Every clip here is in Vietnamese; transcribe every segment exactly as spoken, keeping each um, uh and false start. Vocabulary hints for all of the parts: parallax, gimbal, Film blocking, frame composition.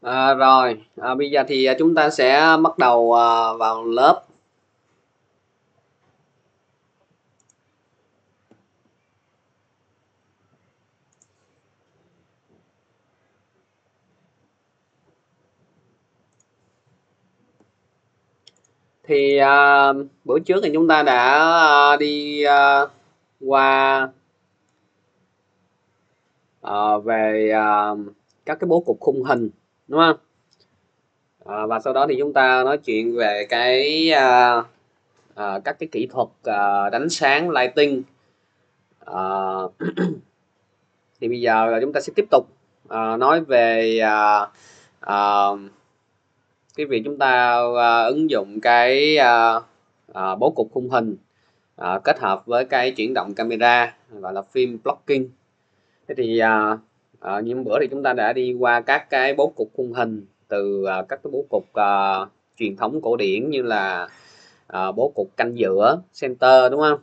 À, rồi à, bây giờ thì chúng ta sẽ bắt đầu à, vào lớp. Thì à, bữa trước thì chúng ta đã à, đi à, qua à, về à, các cái bố cục khung hình, đúng không? À, và sau đó thì chúng ta nói chuyện về cái à, à, các cái kỹ thuật à, đánh sáng, lighting. À, thì bây giờ là chúng ta sẽ tiếp tục à, nói về à, à, cái việc chúng ta à, ứng dụng cái à, à, bố cục khung hình à, kết hợp với cái chuyển động camera, gọi là film blocking. Thế thì à, À, như bữa thì chúng ta đã đi qua các cái bố cục khung hình, từ à, các cái bố cục à, truyền thống cổ điển như là à, bố cục canh giữa, center, đúng không?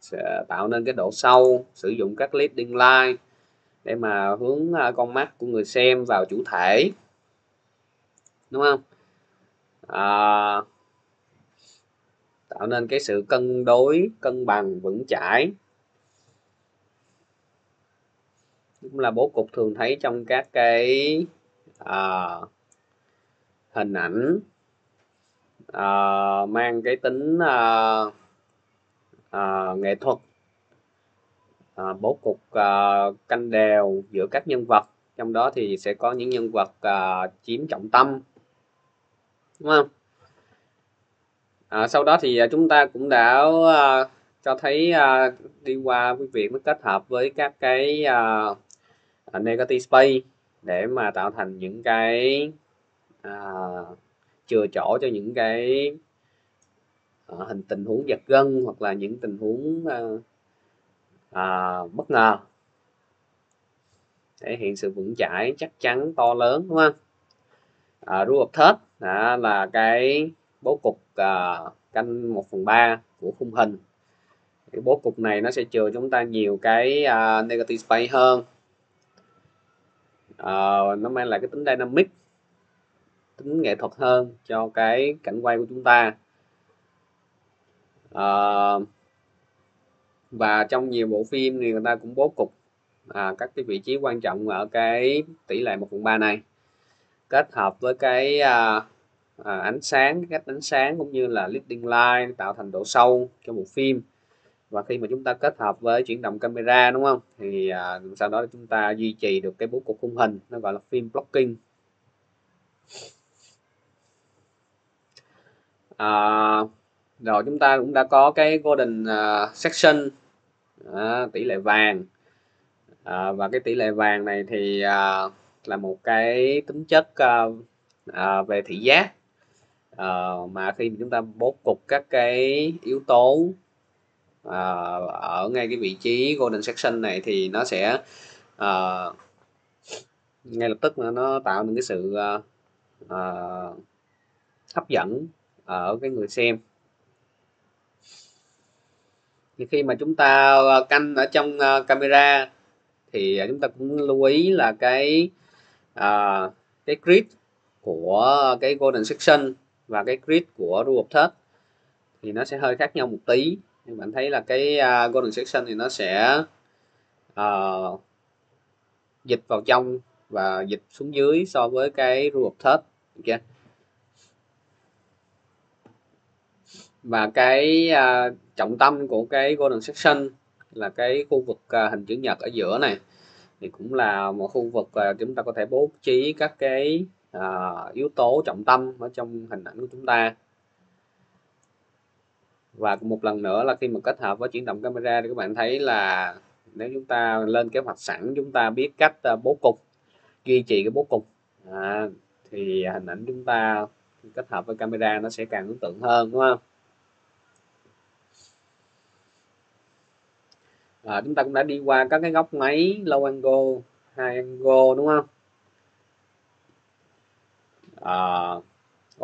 Sẽ tạo nên cái độ sâu, sử dụng các leading line để mà hướng à, con mắt của người xem vào chủ thể, đúng không? À, tạo nên cái sự cân đối, cân bằng, vững chãi. Cũng là bố cục thường thấy trong các cái à, hình ảnh à, mang cái tính à, à, nghệ thuật, à, bố cục à, canh đều giữa các nhân vật, trong đó thì sẽ có những nhân vật à, chiếm trọng tâm, đúng không? À, sau đó thì chúng ta cũng đã à, cho thấy à, đi qua cái việc nó kết hợp với các cái à, negative space để mà tạo thành những cái à, chừa chỗ cho những cái à, hình tình huống giật gân, hoặc là những tình huống à, à, bất ngờ, thể hiện sự vững chãi, chắc chắn, to lớn, đúng không? À, rule of third à, là cái bố cục à, canh một phần ba của khung hình. Cái bố cục này nó sẽ chừa chúng ta nhiều cái uh, negative space hơn. Uh, nó mang lại cái tính dynamic, tính nghệ thuật hơn cho cái cảnh quay của chúng ta. Uh, và trong nhiều bộ phim thì người ta cũng bố cục uh, các cái vị trí quan trọng ở cái tỷ lệ một phần ba này, kết hợp với cái uh, uh, ánh sáng, cách ánh sáng cũng như là leading line tạo thành độ sâu cho bộ phim. Và khi mà chúng ta kết hợp với chuyển động camera, đúng không, thì à, sau đó chúng ta duy trì được cái bố cục khung hình, nó gọi là film blocking. À, rồi chúng ta cũng đã có cái golden uh, section, à, tỷ lệ vàng, à, và cái tỷ lệ vàng này thì à, là một cái tính chất uh, uh, về thị giác, uh, mà khi mà chúng ta bố cục các cái yếu tố À, ở ngay cái vị trí golden section này thì nó sẽ à, ngay lập tức nó tạo nên cái sự à, hấp dẫn ở cái người xem. Thì khi mà chúng ta canh ở trong camera thì chúng ta cũng lưu ý là cái à, cái grid của cái golden section và cái grid của rule of third thì nó sẽ hơi khác nhau một tí. Nhưng bạn thấy là cái uh, golden section thì nó sẽ uh, dịch vào trong và dịch xuống dưới so với cái rule of third, okay. Và cái uh, trọng tâm của cái golden section là cái khu vực uh, hình chữ nhật ở giữa này, thì cũng là một khu vực uh, chúng ta có thể bố trí các cái uh, yếu tố trọng tâm ở trong hình ảnh của chúng ta. Và một lần nữa là khi mà kết hợp với chuyển động camera thì các bạn thấy là nếu chúng ta lên kế hoạch sẵn, chúng ta biết cách bố cục, duy trì cái bố cục à, thì hình ảnh chúng ta kết hợp với camera nó sẽ càng ấn tượng hơn, đúng không? À, chúng ta cũng đã đi qua các cái góc máy low angle, high angle, đúng không? À,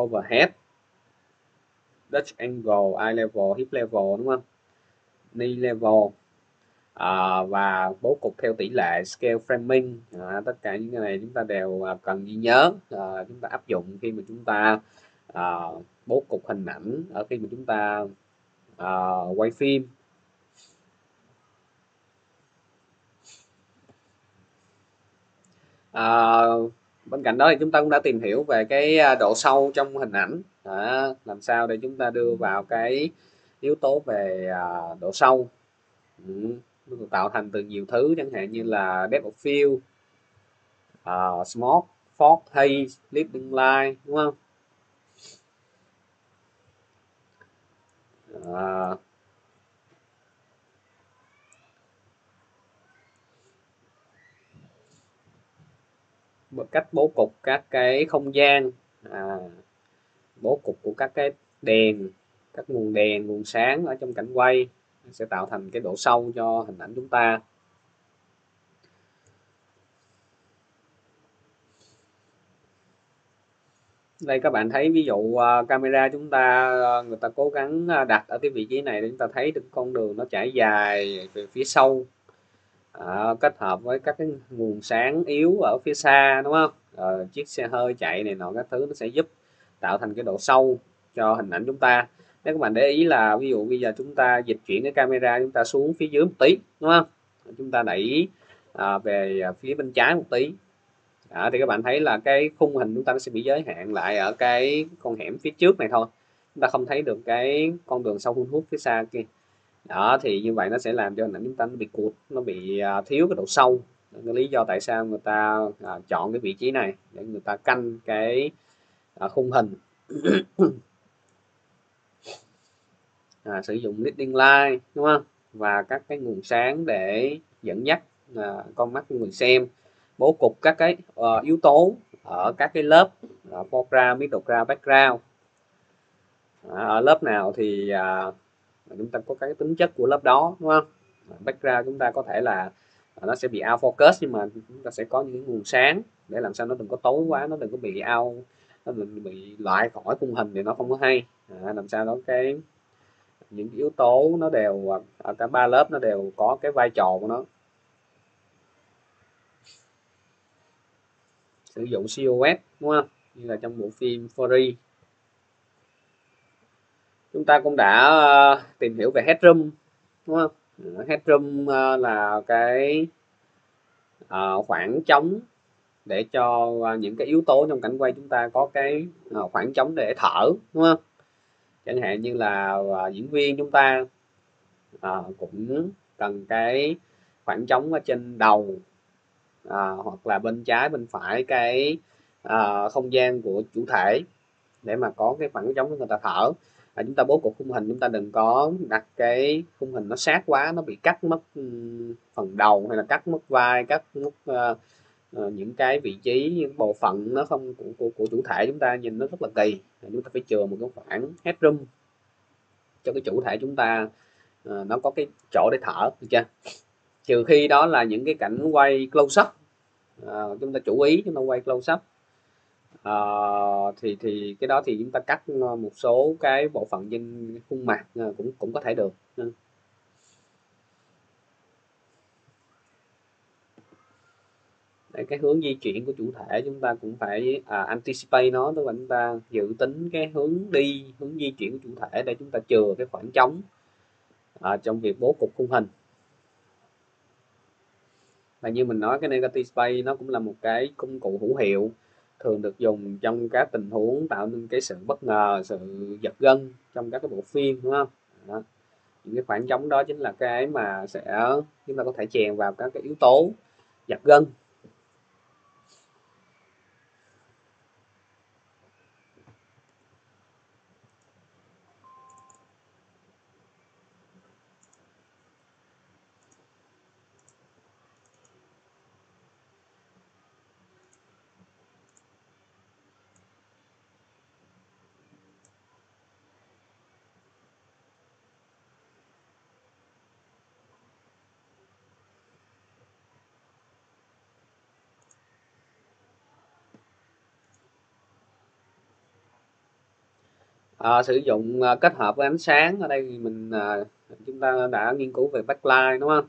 overhead, Dutch angle, eye level, hip level, đúng không? Knee level. à, và bố cục theo tỷ lệ, scale framing, à, tất cả những cái này chúng ta đều cần ghi nhớ, à, chúng ta áp dụng khi mà chúng ta à, bố cục hình ảnh ở khi mà chúng ta à, quay phim. À, bên cạnh đó thì chúng ta cũng đã tìm hiểu về cái độ sâu trong hình ảnh, à, làm sao để chúng ta đưa vào cái yếu tố về à, độ sâu, ừ, tạo thành từ nhiều thứ chẳng hạn như là depth of field, uh, smoke, fog, haze, leading light, đúng không? À, cách bố cục các cái không gian, à, bố cục của các cái đèn, các nguồn đèn, nguồn sáng ở trong cảnh quay sẽ tạo thành cái độ sâu cho hình ảnh chúng ta. Đây các bạn thấy ví dụ uh, camera chúng ta uh, người ta cố gắng đặt ở cái vị trí này để chúng ta thấy được con đường nó trải dài về phía sau, à, kết hợp với các cái nguồn sáng yếu ở phía xa, đúng không? Uh, chiếc xe hơi chạy này nọ các thứ nó sẽ giúp tạo thành cái độ sâu cho hình ảnh chúng ta. Nếu các bạn để ý là ví dụ bây giờ chúng ta dịch chuyển cái camera chúng ta xuống phía dưới một tí, đúng không? Chúng ta đẩy à, về phía bên trái một tí, à, thì các bạn thấy là cái khung hình chúng ta nó sẽ bị giới hạn lại ở cái con hẻm phía trước này thôi, chúng ta không thấy được cái con đường sau hút phía xa kia đó. Thì như vậy nó sẽ làm cho hình ảnh chúng ta nó bị cụt, nó bị à, thiếu cái độ sâu. Cái lý do tại sao người ta à, chọn cái vị trí này để người ta canh cái à, khung hình. À, sử dụng leading light, đúng không? Và các cái nguồn sáng để dẫn dắt à, con mắt của người xem. Bố cục các cái uh, yếu tố ở các cái lớp uh, foreground, middleground, background. À, ở lớp nào thì uh, chúng ta có cái tính chất của lớp đó, đúng không? Background chúng ta có thể là uh, nó sẽ bị out focus, nhưng mà chúng ta sẽ có những nguồn sáng để làm sao nó đừng có tối quá, nó đừng có bị out, nó đừng bị loại khỏi khung hình thì nó không có hay. À, làm sao đó cái những yếu tố nó đều ở cả ba lớp nó đều có cái vai trò của nó. Sử dụng silhouette, đúng không? Như là trong bộ phim Fury. Chúng ta cũng đã uh, tìm hiểu về headroom, đúng không? Headroom uh, là cái uh, khoảng trống để cho uh, những cái yếu tố trong cảnh quay chúng ta có cái uh, khoảng trống để thở, đúng không? Chẳng hạn như là uh, diễn viên chúng ta uh, cũng cần cái khoảng trống ở trên đầu, uh, hoặc là bên trái bên phải cái uh, không gian của chủ thể để mà có cái khoảng trống người ta thở. À, chúng ta bố cục khung hình chúng ta đừng có đặt cái khung hình nó sát quá, nó bị cắt mất phần đầu hay là cắt mất vai, cắt mất uh, Uh, những cái vị trí, những bộ phận nó không của, của, của chủ thể chúng ta nhìn nó rất là kỳ. Chúng ta phải chừa một cái khoảng headroom cho cái chủ thể chúng ta uh, nó có cái chỗ để thở, được chưa? Trừ khi đó là những cái cảnh quay close up, uh, chúng ta chủ ý chúng ta quay close up, uh, thì thì cái đó thì chúng ta cắt một số cái bộ phận trên khuôn mặt uh, cũng cũng có thể được. Uh. Để cái hướng di chuyển của chủ thể chúng ta cũng phải à, anticipate nó, tức là chúng ta dự tính cái hướng đi, hướng di chuyển của chủ thể để chúng ta chừa cái khoảng trống à, trong việc bố cục khung hình. Và như mình nói, cái negative space nó cũng là một cái công cụ hữu hiệu thường được dùng trong các tình huống tạo nên cái sự bất ngờ, sự giật gân trong các cái bộ phim, đúng không? Đó. Những cái khoảng trống đó chính là cái mà sẽ chúng ta có thể chèn vào các cái yếu tố giật gân. À, sử dụng à, kết hợp với ánh sáng. Ở đây mình à, chúng ta đã nghiên cứu về backlight, đúng không?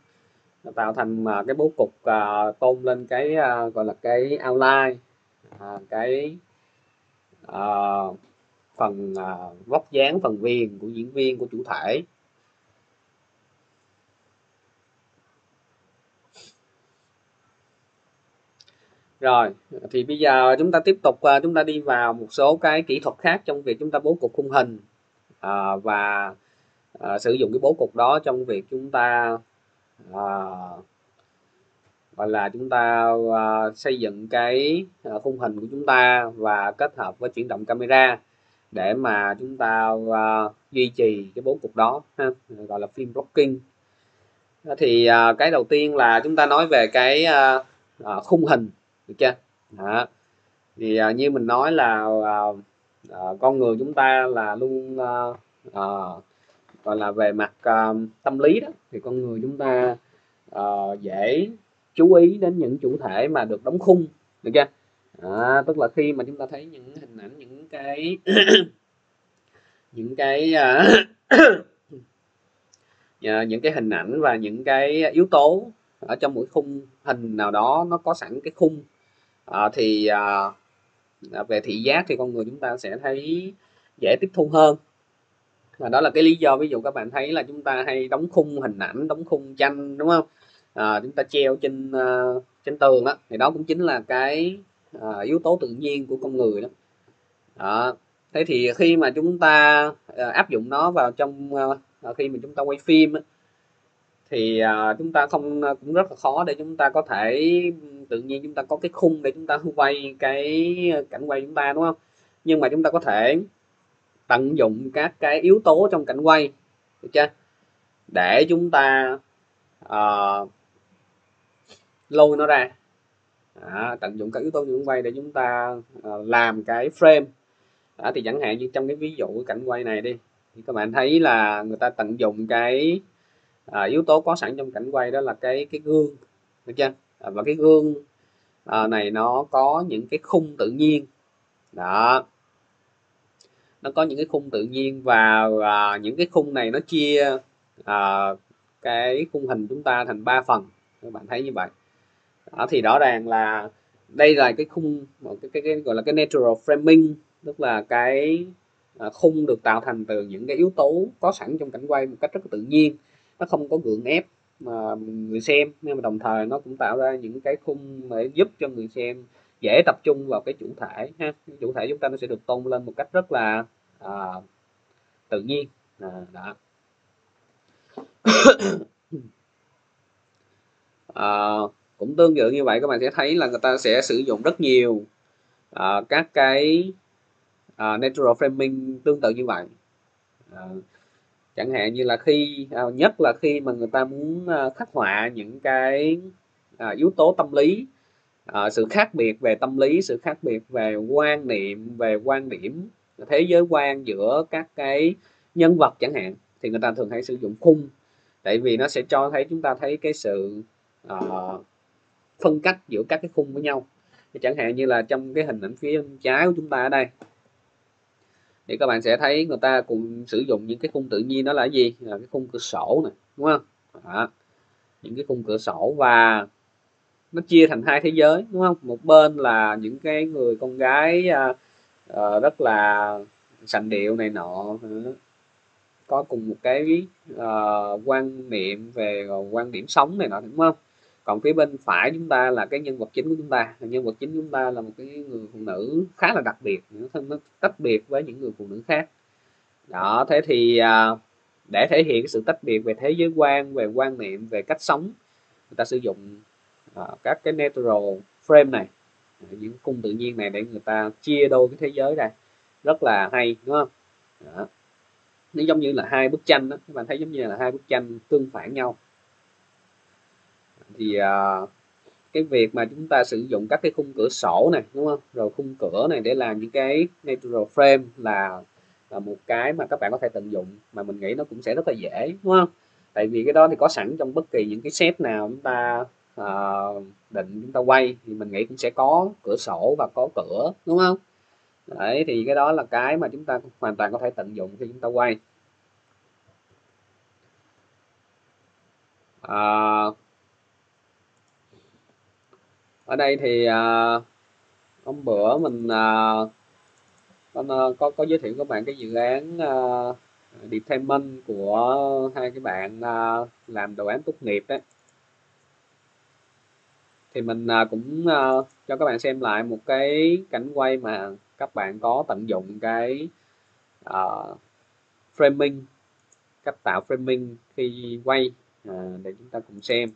tạo thành cái bố cục uh, tôn lên cái uh, gọi là cái outline, uh, cái uh, phần uh, vóc dáng, phần viền của diễn viên, của chủ thể. Rồi thì bây giờ chúng ta tiếp tục, uh, chúng ta đi vào một số cái kỹ thuật khác trong việc chúng ta bố cục khung hình uh, và uh, sử dụng cái bố cục đó trong việc chúng ta uh, gọi là chúng ta uh, xây dựng cái uh, khung hình của chúng ta và kết hợp với chuyển động camera để mà chúng ta uh, duy trì cái bố cục đó ha, gọi là film blocking. Thì uh, cái đầu tiên là chúng ta nói về cái uh, uh, khung hình, được chưa? Đó. Thì uh, như mình nói là uh, uh, con người chúng ta là luôn uh, uh, gọi là về mặt uh, tâm lý đó, thì con người chúng ta uh, dễ chú ý đến những chủ thể mà được đóng khung, được chưa? Đó, tức là khi mà chúng ta thấy những hình ảnh, những cái những cái uh, những cái hình ảnh và những cái yếu tố ở trong mỗi khung hình nào đó nó có sẵn cái khung, à, thì à, về thị giác thì con người chúng ta sẽ thấy dễ tiếp thu hơn. Và đó là cái lý do ví dụ các bạn thấy là chúng ta hay đóng khung hình ảnh, đóng khung tranh, đúng không? À, chúng ta treo trên uh, trên tường đó, thì đó cũng chính là cái uh, yếu tố tự nhiên của con người đó. À, thế thì khi mà chúng ta uh, áp dụng nó vào trong uh, khi mà chúng ta quay phim á, thì uh, chúng ta không cũng rất là khó để chúng ta có thể tự nhiên chúng ta có cái khung để chúng ta quay cái cảnh quay chúng ta, đúng không? Nhưng mà chúng ta có thể tận dụng các cái yếu tố trong cảnh quay, được chưa? Để chúng ta uh, lôi nó ra, à, tận dụng các yếu tố trong cảnh quay để chúng ta uh, làm cái frame. À, thì chẳng hạn như trong cái ví dụ của cảnh quay này đi, thì các bạn thấy là người ta tận dụng cái À, yếu tố có sẵn trong cảnh quay, đó là cái cái gương, được chưa? À, và cái gương à, này nó có những cái khung tự nhiên đó, nó có những cái khung tự nhiên và à, những cái khung này nó chia à, cái khung hình chúng ta thành ba phần, các bạn thấy như vậy đó. Thì rõ ràng là đây là cái khung, một cái, cái, cái gọi là cái natural framing, tức là cái à, khung được tạo thành từ những cái yếu tố có sẵn trong cảnh quay một cách rất là tự nhiên, nó không có gượng ép mà người xem, nhưng mà đồng thời nó cũng tạo ra những cái khung để giúp cho người xem dễ tập trung vào cái chủ thể ha. Cái chủ thể chúng ta nó sẽ được tôn lên một cách rất là à, tự nhiên à, đó. À, cũng tương tự như vậy, các bạn sẽ thấy là người ta sẽ sử dụng rất nhiều à, các cái à, natural framing tương tự như vậy. à, Chẳng hạn như là khi, nhất là khi mà người ta muốn khắc họa những cái yếu tố tâm lý, sự khác biệt về tâm lý, sự khác biệt về quan niệm, về quan điểm, thế giới quan giữa các cái nhân vật chẳng hạn, thì người ta thường hay sử dụng khung. Tại vì nó sẽ cho thấy chúng ta thấy cái sự uh, phân cách giữa các cái khung với nhau. Chẳng hạn như là trong cái hình ảnh phía bên trái của chúng ta ở đây, thì các bạn sẽ thấy người ta cùng sử dụng những cái khung tự nhiên, đó là cái gì? Là cái khung cửa sổ này, đúng không? Đó. Những cái khung cửa sổ và nó chia thành hai thế giới, đúng không? Một bên là những cái người con gái uh, uh, rất là sành điệu này nọ, uh, có cùng một cái uh, quan niệm về quan điểm sống này nọ, đúng không? Còn phía bên phải chúng ta là cái nhân vật chính của chúng ta. Nhân vật chính chúng ta là một cái người phụ nữ khá là đặc biệt, nó tách biệt với những người phụ nữ khác. Đó, thế thì để thể hiện sự tách biệt về thế giới quan, về quan niệm, về cách sống, người ta sử dụng các cái natural frame này, những khung tự nhiên này để người ta chia đôi cái thế giới ra. Rất là hay, đúng không? Đó. Nó giống như là hai bức tranh đó, các bạn thấy giống như là hai bức tranh tương phản nhau. Thì uh, cái việc mà chúng ta sử dụng các cái khung cửa sổ này, đúng không, rồi khung cửa này để làm những cái natural frame là, là một cái mà các bạn có thể tận dụng, mà mình nghĩ nó cũng sẽ rất là dễ, đúng không? Tại vì cái đó thì có sẵn trong bất kỳ những cái set nào chúng ta uh, định chúng ta quay, thì mình nghĩ cũng sẽ có cửa sổ và có cửa, đúng không? Đấy, thì cái đó là cái mà chúng ta hoàn toàn có thể tận dụng khi chúng ta quay. uh, Ở đây thì à, hôm bữa mình à, con có có giới thiệu các bạn cái dự án uh, deployment của hai cái bạn uh, làm đồ án tốt nghiệp đấy, thì mình uh, cũng uh, cho các bạn xem lại một cái cảnh quay mà các bạn có tận dụng cái uh, framing, cách tạo framing khi quay uh, để chúng ta cùng xem.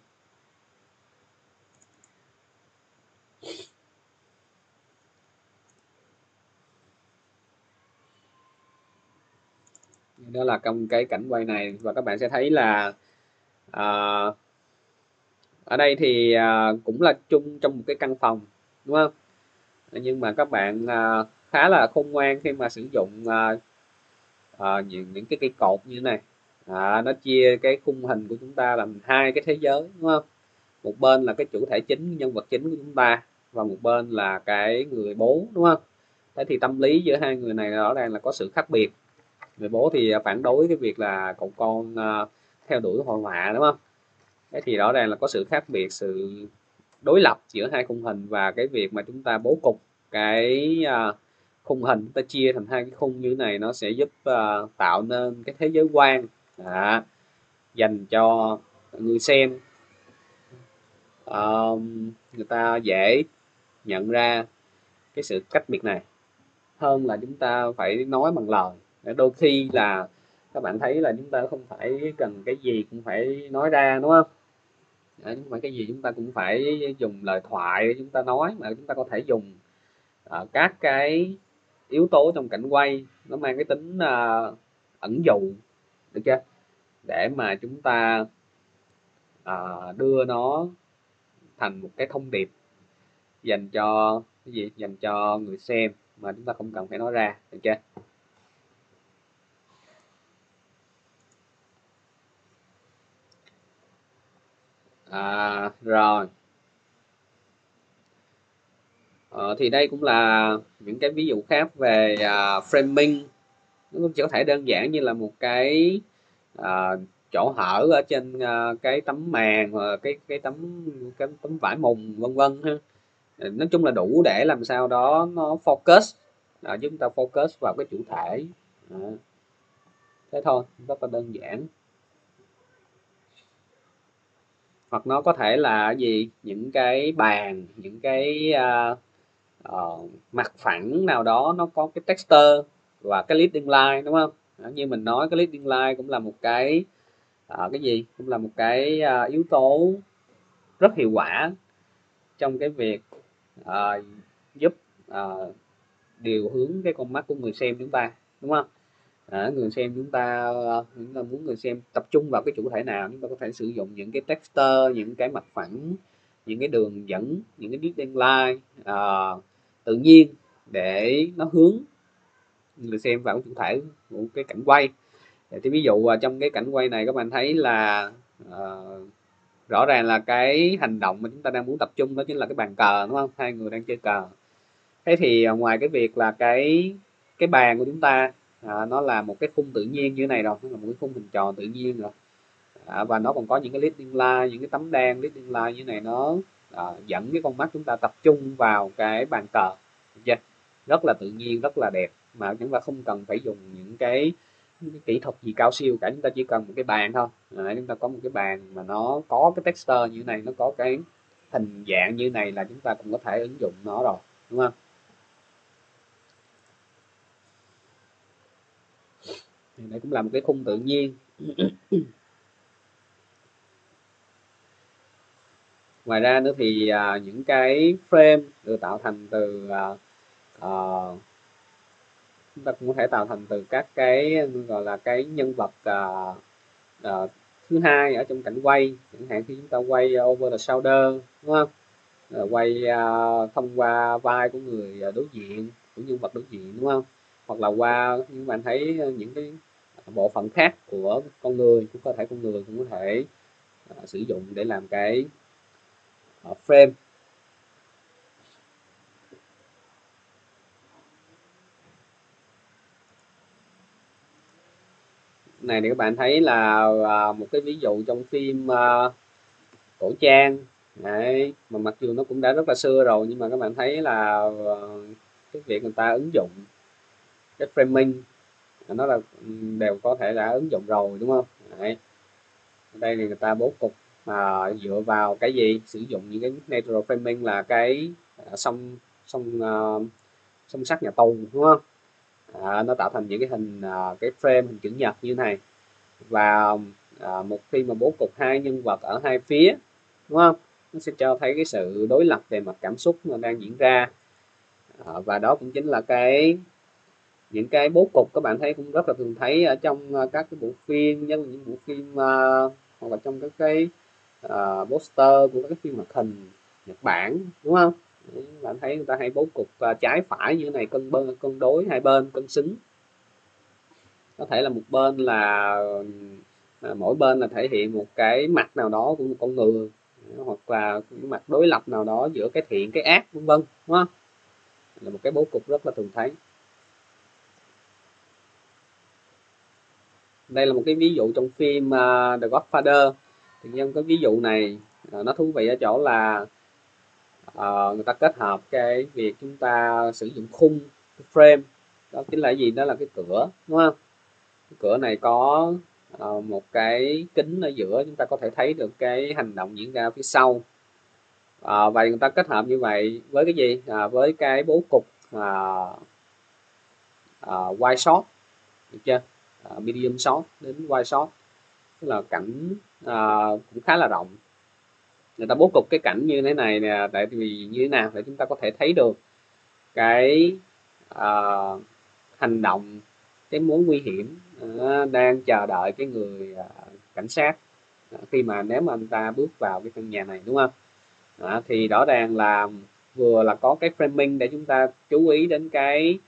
Đó là trong cái cảnh quay này, và các bạn sẽ thấy là à, ở đây thì à, cũng là chung trong một cái căn phòng, đúng không? Nhưng mà các bạn à, khá là khôn ngoan khi mà sử dụng à, à, những, những cái cây cột như thế này. à, nó chia cái khung hình của chúng ta làm hai cái thế giới, đúng không? Một bên là cái chủ thể chính, nhân vật chính của chúng ta, và một bên là cái người bố, đúng không? Thế thì tâm lý giữa hai người này rõ ràng là có sự khác biệt. Người bố thì phản đối cái việc là cậu con theo đuổi hội họa, đúng không? Thế thì rõ ràng là có sự khác biệt, sự đối lập giữa hai khung hình, và cái việc mà chúng ta bố cục cái khung hình, chúng ta chia thành hai cái khung như thế này, nó sẽ giúp tạo nên cái thế giới quan à, dành cho người xem, à, người ta dễ nhận ra cái sự cách biệt này hơn là chúng ta phải nói bằng lời. Đôi khi là các bạn thấy là chúng ta không phải cần cái gì cũng phải nói ra, đúng không? Đấy, nhưng mà cái gì chúng ta cũng phải dùng lời thoại để chúng ta nói, mà chúng ta có thể dùng uh, các cái yếu tố trong cảnh quay nó mang cái tính uh, ẩn dụ, được chưa, để mà chúng ta uh, đưa nó thành một cái thông điệp dành cho cái gì, dành cho người xem mà chúng ta không cần phải nói ra, được chưa? À, rồi à, thì đây cũng là những cái ví dụ khác về uh, framing. Nó cũng chỉ có thể đơn giản như là một cái uh, chỗ hở ở trên uh, cái tấm màn, hoặc cái cái tấm cái tấm vải mùng, vân vân ha. Nói chung là đủ để làm sao đó nó focus, à, chúng ta focus vào cái chủ thể à. Thế thôi, rất là đơn giản. Hoặc nó có thể là gì, những cái bàn, những cái uh, uh, mặt phẳng nào đó nó có cái texture và cái leading line, đúng không? Như mình nói, cái leading line cũng là một cái uh, cái gì cũng là một cái uh, yếu tố rất hiệu quả trong cái việc uh, giúp uh, điều hướng cái con mắt của người xem chúng ta, đúng không? À, người xem chúng ta, chúng ta muốn người xem tập trung vào cái chủ thể nào, chúng ta có thể sử dụng những cái texture, những cái mặt phẳng, những cái đường dẫn, những cái leading line à, tự nhiên để nó hướng người xem vào chủ thể của cái cảnh quay. Thì ví dụ trong cái cảnh quay này các bạn thấy là à, rõ ràng là cái hành động mà chúng ta đang muốn tập trung đó chính là cái bàn cờ, đúng không? Hai người đang chơi cờ. Thế thì ngoài cái việc là cái cái bàn của chúng ta À, nó là một cái khung tự nhiên như thế này rồi, nó là một cái khung hình tròn tự nhiên rồi, à, và nó còn có những cái leading line, những cái tấm đen leading line như thế này, nó à, dẫn cái con mắt chúng ta tập trung vào cái bàn cờ, yeah. Rất là tự nhiên, rất là đẹp, mà chúng ta không cần phải dùng những cái, những cái kỹ thuật gì cao siêu cả, chúng ta chỉ cần một cái bàn thôi. à, chúng ta có một cái bàn mà nó có cái texture như thế này, nó có cái hình dạng như thế này là chúng ta cũng có thể ứng dụng nó rồi, đúng không? Đây cũng là một cái khung tự nhiên. Ngoài ra nữa thì à, những cái frame được tạo thành từ à, à, chúng ta cũng có thể tạo thành từ các cái gọi là cái nhân vật à, à, thứ hai ở trong cảnh quay, chẳng hạn khi chúng ta quay over the shoulder, đúng không? Rồi quay à, thông qua vai của người đối diện, của nhân vật đối diện, đúng không? Hoặc là qua những bạn thấy những cái bộ phận khác của con người, cũng có thể con người cũng có thể uh, sử dụng để làm cái uh, frame. Này thì các bạn thấy là uh, một cái ví dụ trong phim uh, cổ trang Đấy, mà mặc dù nó cũng đã rất là xưa rồi nhưng mà các bạn thấy là cái việc người ta ứng dụng cái framing nó là đều có thể đã ứng dụng rồi, đúng không? Đấy. Ở đây thì người ta bố cục mà dựa vào cái gì, sử dụng những cái natural framing là cái song song song sắt nhà tù, đúng không? À, nó tạo thành những cái hình cái frame hình chữ nhật như thế này, và à, một khi mà bố cục hai nhân vật ở hai phía, đúng không, nó sẽ cho thấy cái sự đối lập về mặt cảm xúc mà đang diễn ra. À, và đó cũng chính là cái những cái bố cục các bạn thấy cũng rất là thường thấy ở trong các cái bộ phim, nhất là những bộ phim uh, hoặc là trong các cái uh, poster của các cái phim hoạt hình Nhật Bản, đúng không? Bạn thấy người ta hay bố cục uh, trái phải như thế này, cân bên, cân đối hai bên, cân xứng. Có thể là một bên là à, mỗi bên là thể hiện một cái mặt nào đó của một con người, hoặc là cái mặt đối lập nào đó giữa cái thiện cái ác, vân vân, đúng không? Là một cái bố cục rất là thường thấy. Đây là một cái ví dụ trong phim uh, The Godfather. Thì nhân cái ví dụ này uh, nó thú vị ở chỗ là uh, người ta kết hợp cái việc chúng ta sử dụng khung, cái frame, đó chính là gì? Đó là cái cửa, đúng không? Cái cửa này có uh, một cái kính ở giữa, chúng ta có thể thấy được cái hành động diễn ra phía sau. Uh, vậy người ta kết hợp như vậy với cái gì? Uh, với cái bố cục uh, uh, wide shot, được chưa? Medium shot đến wide shot, tức là cảnh à, cũng khá là rộng. Người ta bố cục cái cảnh như thế này nè, tại vì như thế nào để chúng ta có thể thấy được cái à, hành động, cái mối nguy hiểm à, đang chờ đợi cái người à, cảnh sát à, khi mà nếu mà anh ta bước vào cái căn nhà này, đúng không? À, thì rõ ràng là vừa là có cái framing để chúng ta chú ý đến cái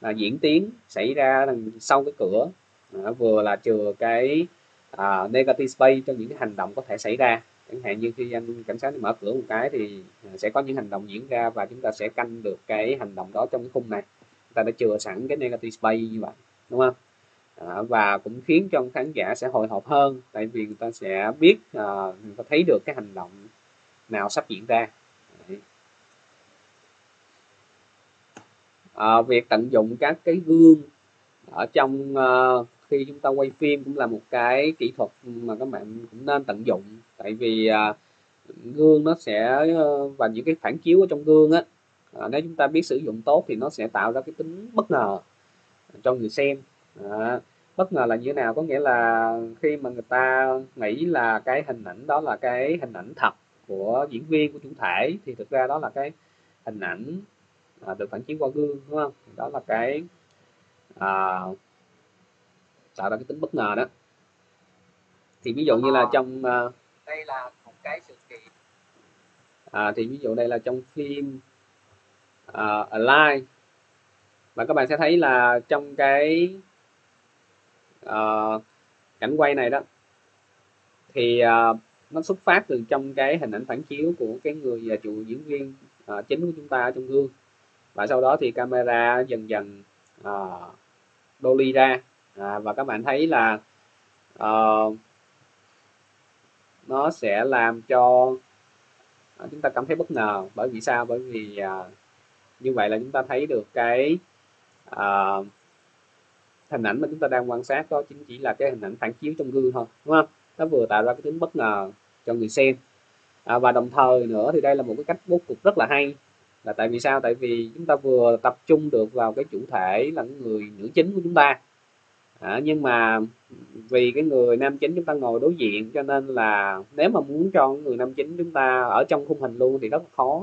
à, diễn tiến xảy ra đằng sau cái cửa. À, vừa là chừa cái à, negative space cho những cái hành động có thể xảy ra, chẳng hạn như khi anh cảnh sát mở cửa một cái thì sẽ có những hành động diễn ra, và chúng ta sẽ canh được cái hành động đó trong cái khung này. Chúng ta đã chừa sẵn cái negative space như vậy, đúng không? À, và cũng khiến cho khán giả sẽ hồi hộp hơn, tại vì người ta sẽ biết à, người ta thấy được cái hành động nào sắp diễn ra. à, việc tận dụng các cái gương ở trong uh, khi chúng ta quay phim cũng là một cái kỹ thuật mà các bạn cũng nên tận dụng, tại vì uh, gương nó sẽ uh, và những cái phản chiếu ở trong gương á, uh, nếu chúng ta biết sử dụng tốt thì nó sẽ tạo ra cái tính bất ngờ cho người xem. uh, bất ngờ là như thế nào? Có nghĩa là khi mà người ta nghĩ là cái hình ảnh đó là cái hình ảnh thật của diễn viên, của chủ thể, thì thực ra đó là cái hình ảnh uh, được phản chiếu qua gương, đúng không? Đó là cái À, tạo ra cái tính bất ngờ đó. Thì ví dụ như là trong à, đây là một cái sự kiện à, thì ví dụ đây là trong phim à, Alive, và các bạn sẽ thấy là trong cái à, cảnh quay này đó thì à, nó xuất phát từ trong cái hình ảnh phản chiếu của cái người và chủ diễn viên à, chính của chúng ta trong gương, và sau đó thì camera dần dần À, dolly ra à, và các bạn thấy là à, nó sẽ làm cho à, chúng ta cảm thấy bất ngờ. Bởi vì sao? Bởi vì à, như vậy là chúng ta thấy được cái à, hình ảnh mà chúng ta đang quan sát đó chính chỉ là cái hình ảnh phản chiếu trong gương thôi, đúng không? Nó vừa tạo ra cái tính bất ngờ cho người xem, à, và đồng thời nữa thì đây là một cái cách bố cục rất là hay. Là tại vì sao? Tại vì chúng ta vừa tập trung được vào cái chủ thể là người nữ chính của chúng ta, à, nhưng mà vì cái người nam chính chúng ta ngồi đối diện, cho nên là nếu mà muốn cho người nam chính chúng ta ở trong khung hình luôn thì rất là khó.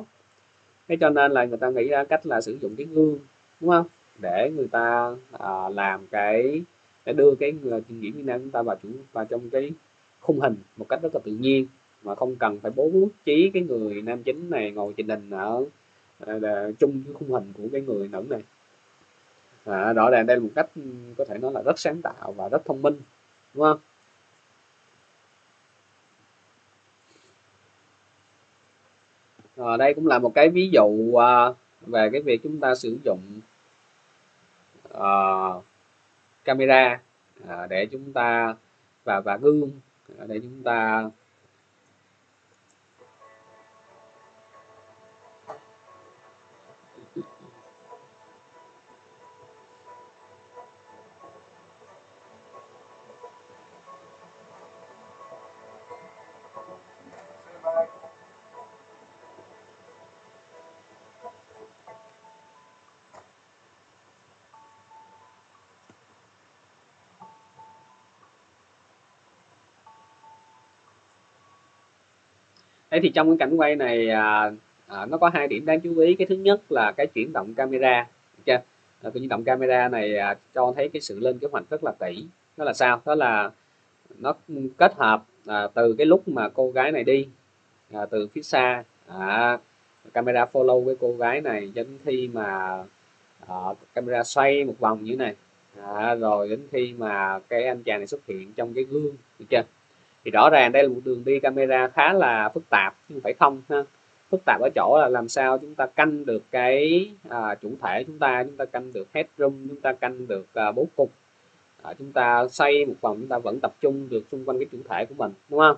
Thế cho nên là người ta nghĩ ra cách là sử dụng cái gương, đúng không? Để người ta à, làm cái để đưa cái người diễn viên nam chúng ta vào chủ vào trong cái khung hình một cách rất là tự nhiên, mà không cần phải bố trí cái người nam chính này ngồi trình hình ở là chung với khung hình của cái người nữ này. à, rõ ràng đây là một cách có thể nói là rất sáng tạo và rất thông minh, đúng không? à, đây cũng là một cái ví dụ à, về cái việc chúng ta sử dụng à, camera à, để chúng ta và và gương để chúng ta Thế thì trong cái cảnh quay này à, à, nó có hai điểm đáng chú ý. Cái thứ nhất là cái chuyển động camera, chưa? Cái chuyển động camera này à, cho thấy cái sự lên kế hoạch rất là kỹ. Đó là sao? Đó là nó kết hợp à, từ cái lúc mà cô gái này đi à, từ phía xa à, camera follow với cô gái này cho đến khi mà à, camera xoay một vòng như thế này à, rồi đến khi mà cái anh chàng này xuất hiện trong cái gương, được chưa? Thì rõ ràng đây là một đường đi camera khá là phức tạp, nhưng phải không ha? Phức tạp ở chỗ là làm sao chúng ta canh được cái à, chủ thể chúng ta, chúng ta canh được headroom, chúng ta canh được à, bố cục, à, chúng ta xoay một vòng chúng ta vẫn tập trung được xung quanh cái chủ thể của mình, đúng không?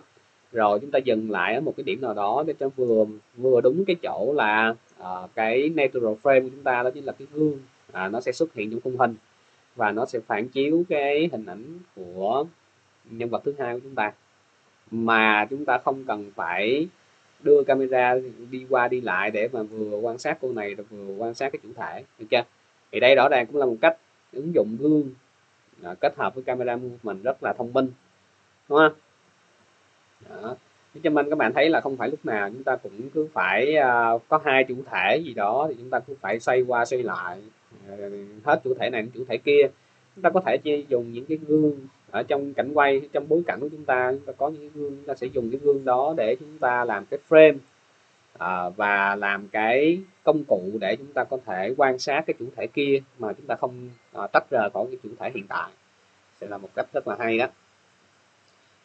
Rồi chúng ta dừng lại ở một cái điểm nào đó để cho vừa vừa đúng cái chỗ là à, cái natural frame của chúng ta, đó chính là cái gương, à, nó sẽ xuất hiện trong khung hình và nó sẽ phản chiếu cái hình ảnh của nhân vật thứ hai của chúng ta, mà chúng ta không cần phải đưa camera đi qua đi lại để mà vừa quan sát cô này rồi vừa quan sát cái chủ thể, được chưa? Thì đây rõ ràng cũng là một cách ứng dụng gương à, kết hợp với camera movement rất là thông minh, đúng không? Đó. Cho nên các bạn thấy là không phải lúc nào chúng ta cũng cứ phải à, có hai chủ thể gì đó thì chúng ta cũng phải xoay qua xoay lại à, hết chủ thể này đến chủ thể kia. Chúng ta có thể chỉ dùng những cái gương ở trong cảnh quay, trong bối cảnh của chúng ta, chúng ta có những cái gương, chúng ta sẽ dùng cái gương đó để chúng ta làm cái frame à, và làm cái công cụ để chúng ta có thể quan sát cái chủ thể kia mà chúng ta không à, tách rời khỏi cái chủ thể hiện tại, sẽ là một cách rất là hay đó.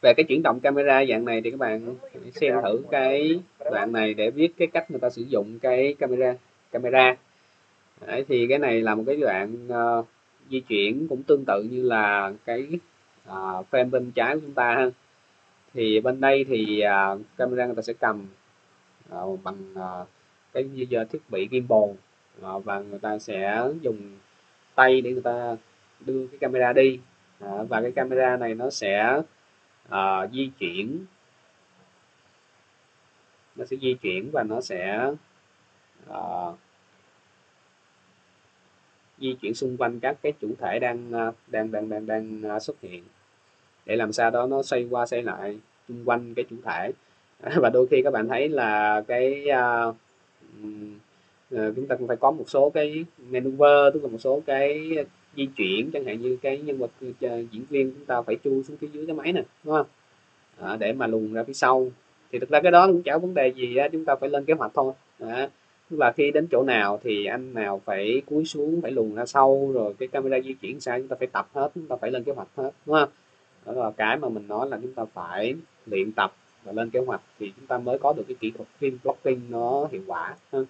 Về cái chuyển động camera dạng này thì các bạn xem thử cái đoạn này để biết cái cách người ta sử dụng cái camera camera đấy, thì cái này là một cái đoạn uh, di chuyển cũng tương tự như là cái uh, frame bên trái của chúng ta ha. Thì bên đây thì uh, camera người ta sẽ cầm uh, bằng uh, cái uh, thiết bị gimbal uh, và người ta sẽ dùng tay để người ta đưa cái camera đi uh, và cái camera này nó sẽ À, di chuyển nó sẽ di chuyển và nó sẽ à, di chuyển xung quanh các cái chủ thể đang đang đang đang đang xuất hiện để làm sao đó nó xoay qua xoay lại xung quanh cái chủ thể. Và đôi khi các bạn thấy là cái à, chúng ta cũng phải có một số cái maneuver, tức là một số cái di chuyển, chẳng hạn như cái nhân vật diễn viên chúng ta phải chui xuống phía dưới cái máy này, đúng không? À, để mà luồn ra phía sau. Thì thực ra cái đó cũng chả vấn đề gì đó, chúng ta phải lên kế hoạch thôi. À, tức là khi đến chỗ nào thì anh nào phải cúi xuống, phải luồn ra sau, rồi cái camera di chuyển sao chúng ta phải tập hết, chúng ta phải lên kế hoạch hết, đúng không? Đó là cái mà mình nói là chúng ta phải luyện tập và lên kế hoạch thì chúng ta mới có được cái kỹ thuật film blocking nó hiệu quả hơn.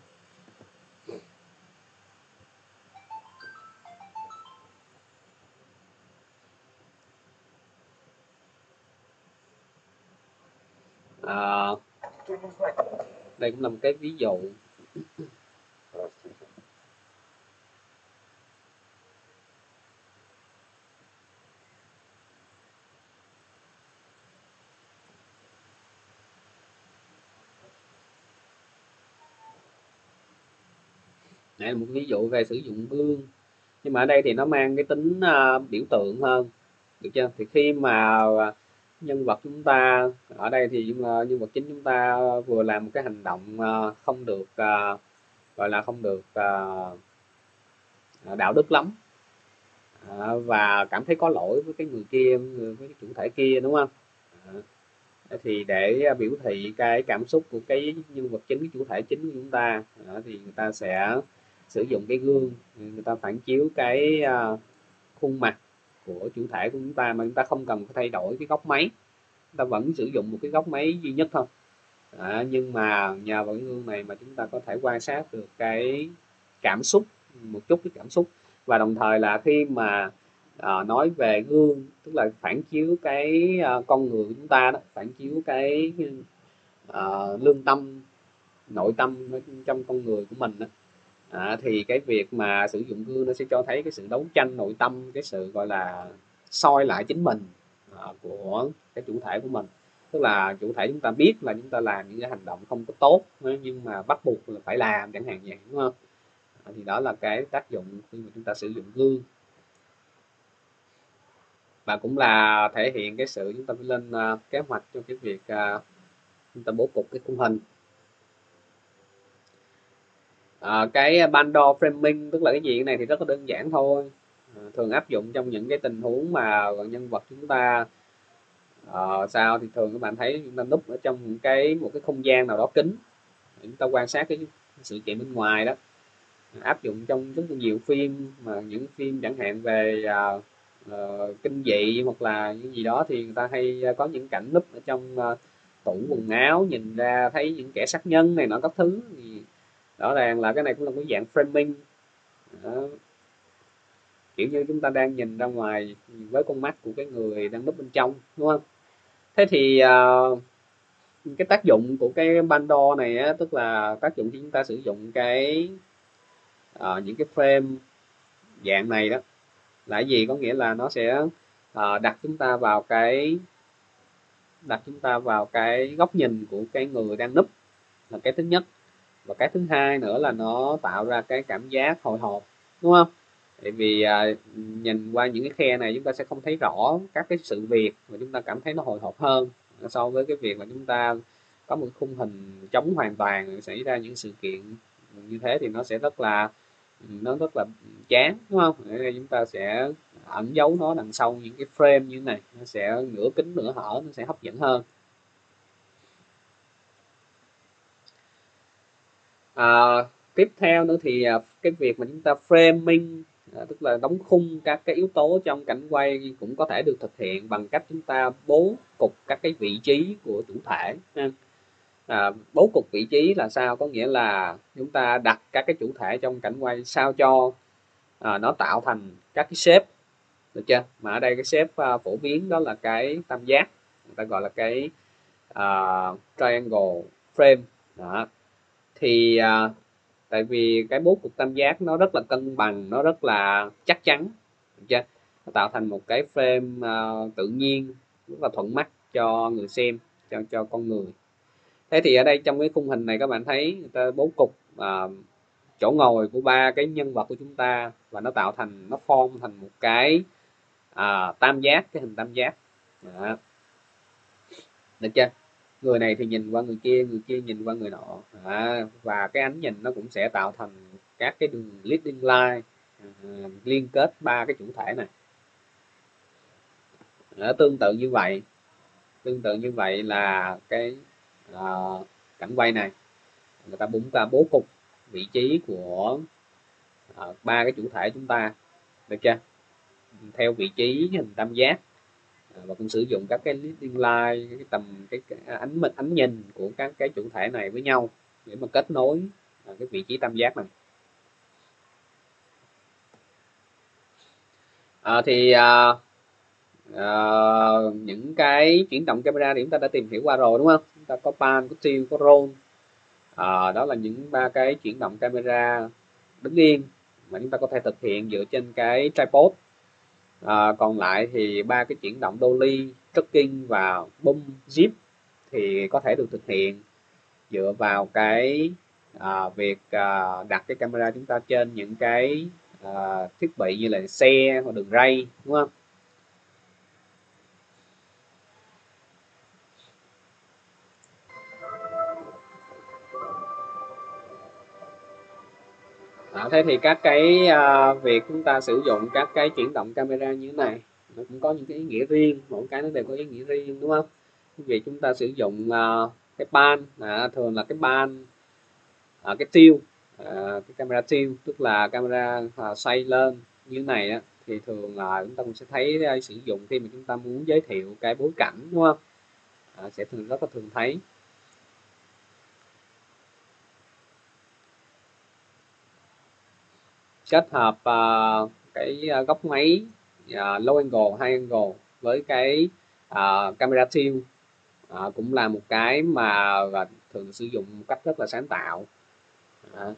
À, đây cũng là một cái ví dụ. Đây là một ví dụ về sử dụng gương, nhưng mà ở đây thì nó mang cái tính uh, biểu tượng hơn, được chưa? Thì khi mà nhân vật chúng ta ở đây thì nhân vật chính chúng ta vừa làm một cái hành động không được gọi là không được đạo đức lắm và cảm thấy có lỗi với cái người kia, với cái chủ thể kia, đúng không? Thì để biểu thị cái cảm xúc của cái nhân vật chính, cái chủ thể chính của chúng ta thì người ta sẽ sử dụng cái gương, người ta phản chiếu cái khuôn mặt của chủ thể của chúng ta mà chúng ta không cần thay đổi cái góc máy, chúng ta vẫn sử dụng một cái góc máy duy nhất thôi. À, nhưng mà nhờ vào cái gương này mà chúng ta có thể quan sát được cái cảm xúc, một chút cái cảm xúc, và đồng thời là khi mà à, nói về gương tức là phản chiếu cái à, con người của chúng ta đó, phản chiếu cái à, lương tâm, nội tâm trong con người của mình đó. À, thì cái việc mà sử dụng gương nó sẽ cho thấy cái sự đấu tranh nội tâm, cái sự gọi là soi lại chính mình à, của cái chủ thể của mình, tức là chủ thể chúng ta biết là chúng ta làm những cái hành động không có tốt nhưng mà bắt buộc là phải làm, chẳng hạn vậy, đúng không? À, thì đó là cái tác dụng khi mà chúng ta sử dụng gương, và cũng là thể hiện cái sự chúng ta phải lên uh, kế hoạch cho cái việc uh, chúng ta bố cục cái khung hình. À, cái bundle framing tức là cái gì? Cái này thì rất là đơn giản thôi, à, thường áp dụng trong những cái tình huống mà nhân vật chúng ta à, sao thì thường các bạn thấy chúng ta núp ở trong cái một cái không gian nào đó kín, chúng ta quan sát cái sự kiện bên ngoài đó, áp dụng trong rất nhiều phim, mà những phim chẳng hạn về à, à, kinh dị hoặc là những gì đó thì người ta hay có những cảnh núp ở trong à, tủ quần áo nhìn ra thấy những kẻ sát nhân này nọ các thứ, thì rõ ràng là cái này cũng là cái dạng framing đó. Kiểu như chúng ta đang nhìn ra ngoài với con mắt của cái người đang núp bên trong, đúng không? Thế thì à, cái tác dụng của cái bundle này á, tức là tác dụng khi chúng ta sử dụng cái à, những cái frame dạng này đó là gì? Có nghĩa là nó sẽ à, đặt chúng ta vào cái đặt chúng ta vào cái góc nhìn của cái người đang núp, là cái thứ nhất. Và cái thứ hai nữa là nó tạo ra cái cảm giác hồi hộp, đúng không? Tại vì à, nhìn qua những cái khe này chúng ta sẽ không thấy rõ các cái sự việc mà chúng ta cảm thấy nó hồi hộp hơn so với cái việc mà chúng ta có một khung hình trống hoàn toàn xảy ra những sự kiện như thế, thì nó sẽ rất là nó rất là chán, đúng không? Nên chúng ta sẽ ẩn giấu nó đằng sau những cái frame như thế này, nó sẽ nửa kính nửa hở, nó sẽ hấp dẫn hơn. À, tiếp theo nữa thì cái việc mà chúng ta framing, à, tức là đóng khung các cái yếu tố trong cảnh quay, cũng có thể được thực hiện bằng cách chúng ta bố cục các cái vị trí của chủ thể. À, bố cục vị trí là sao? Có nghĩa là chúng ta đặt các cái chủ thể trong cảnh quay sao cho à, nó tạo thành các cái shape, được chưa? Mà ở đây cái shape phổ biến đó là cái tam giác, người ta gọi là cái uh, triangle frame đó. Thì à, tại vì cái bố cục tam giác nó rất là cân bằng, nó rất là chắc chắn, được chưa? Nó tạo thành một cái frame à, tự nhiên, rất là thuận mắt cho người xem, cho cho con người. Thế thì ở đây trong cái khung hình này các bạn thấy người ta bố cục à, chỗ ngồi của ba cái nhân vật của chúng ta, và nó tạo thành, nó form thành một cái à, tam giác, cái hình tam giác đó. Được chưa? Người này thì nhìn qua người kia, người kia nhìn qua người nọ, à, và cái ánh nhìn nó cũng sẽ tạo thành các cái đường leading line à, liên kết ba cái chủ thể này. À, tương tự như vậy, tương tự như vậy là cái à, cảnh quay này, người ta búng ta bố cục vị trí của ba à, cái chủ thể chúng ta, được chưa? Theo vị trí hình tam giác. Và cũng sử dụng các cái leading line, cái tầm cái, cái ánh mực ánh nhìn của các cái chủ thể này với nhau để mà kết nối cái vị trí tam giác này. À, thì à, à, những cái chuyển động camera thì chúng ta đã tìm hiểu qua rồi, đúng không? Chúng ta có pan, có tilt, có roll, à, đó là những ba cái chuyển động camera đứng yên mà chúng ta có thể thực hiện dựa trên cái tripod. À, còn lại thì ba cái chuyển động dolly, tracking và boom zip thì có thể được thực hiện dựa vào cái à, việc à, đặt cái camera chúng ta trên những cái à, thiết bị như là xe hoặc đường ray, đúng không? À, thế thì các cái à, việc chúng ta sử dụng các cái chuyển động camera như thế này nó cũng có những cái ý nghĩa riêng, mỗi cái nó đều có ý nghĩa riêng, đúng không? Việc chúng ta sử dụng à, cái pan, à, thường là cái pan à, cái tilt, à, cái camera tilt tức là camera à, xoay lên như thế này á, thì thường là chúng ta cũng sẽ thấy à, sử dụng khi mà chúng ta muốn giới thiệu cái bối cảnh, đúng không? À, sẽ thường rất là thường thấy. Kết hợp uh, cái góc máy uh, low angle, high angle với cái uh, camera tilt uh, cũng là một cái mà uh, thường sử dụng một cách rất là sáng tạo. Uh,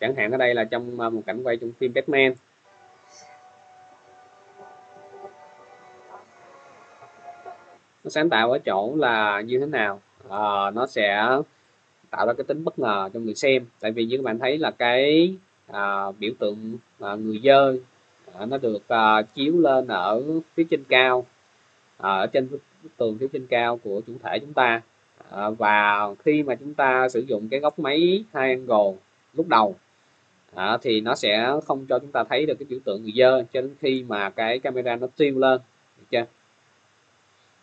chẳng hạn ở đây là trong uh, một cảnh quay trong phim Batman. Nó sáng tạo ở chỗ là như thế nào? Uh, nó sẽ tạo ra cái tính bất ngờ cho người xem. Tại vì như các bạn thấy là cái À, biểu tượng à, người dơi à, nó được à, chiếu lên ở phía trên cao, à, ở trên bức tường phía trên cao của chủ thể chúng ta, à, và khi mà chúng ta sử dụng cái góc máy hai angle lúc đầu à, thì nó sẽ không cho chúng ta thấy được cái biểu tượng người dơ cho đến khi mà cái camera nó tilt lên, được chưa?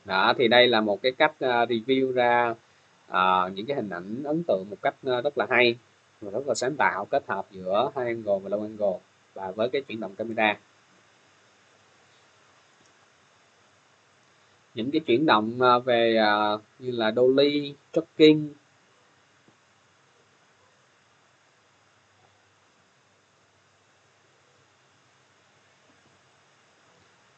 Đó, thì đây là một cái cách review ra à, những cái hình ảnh ấn tượng một cách rất là hay và rất là sáng tạo, kết hợp giữa high angle và low angle và với cái chuyển động camera. Những cái chuyển động về uh, như là dolly, tracking,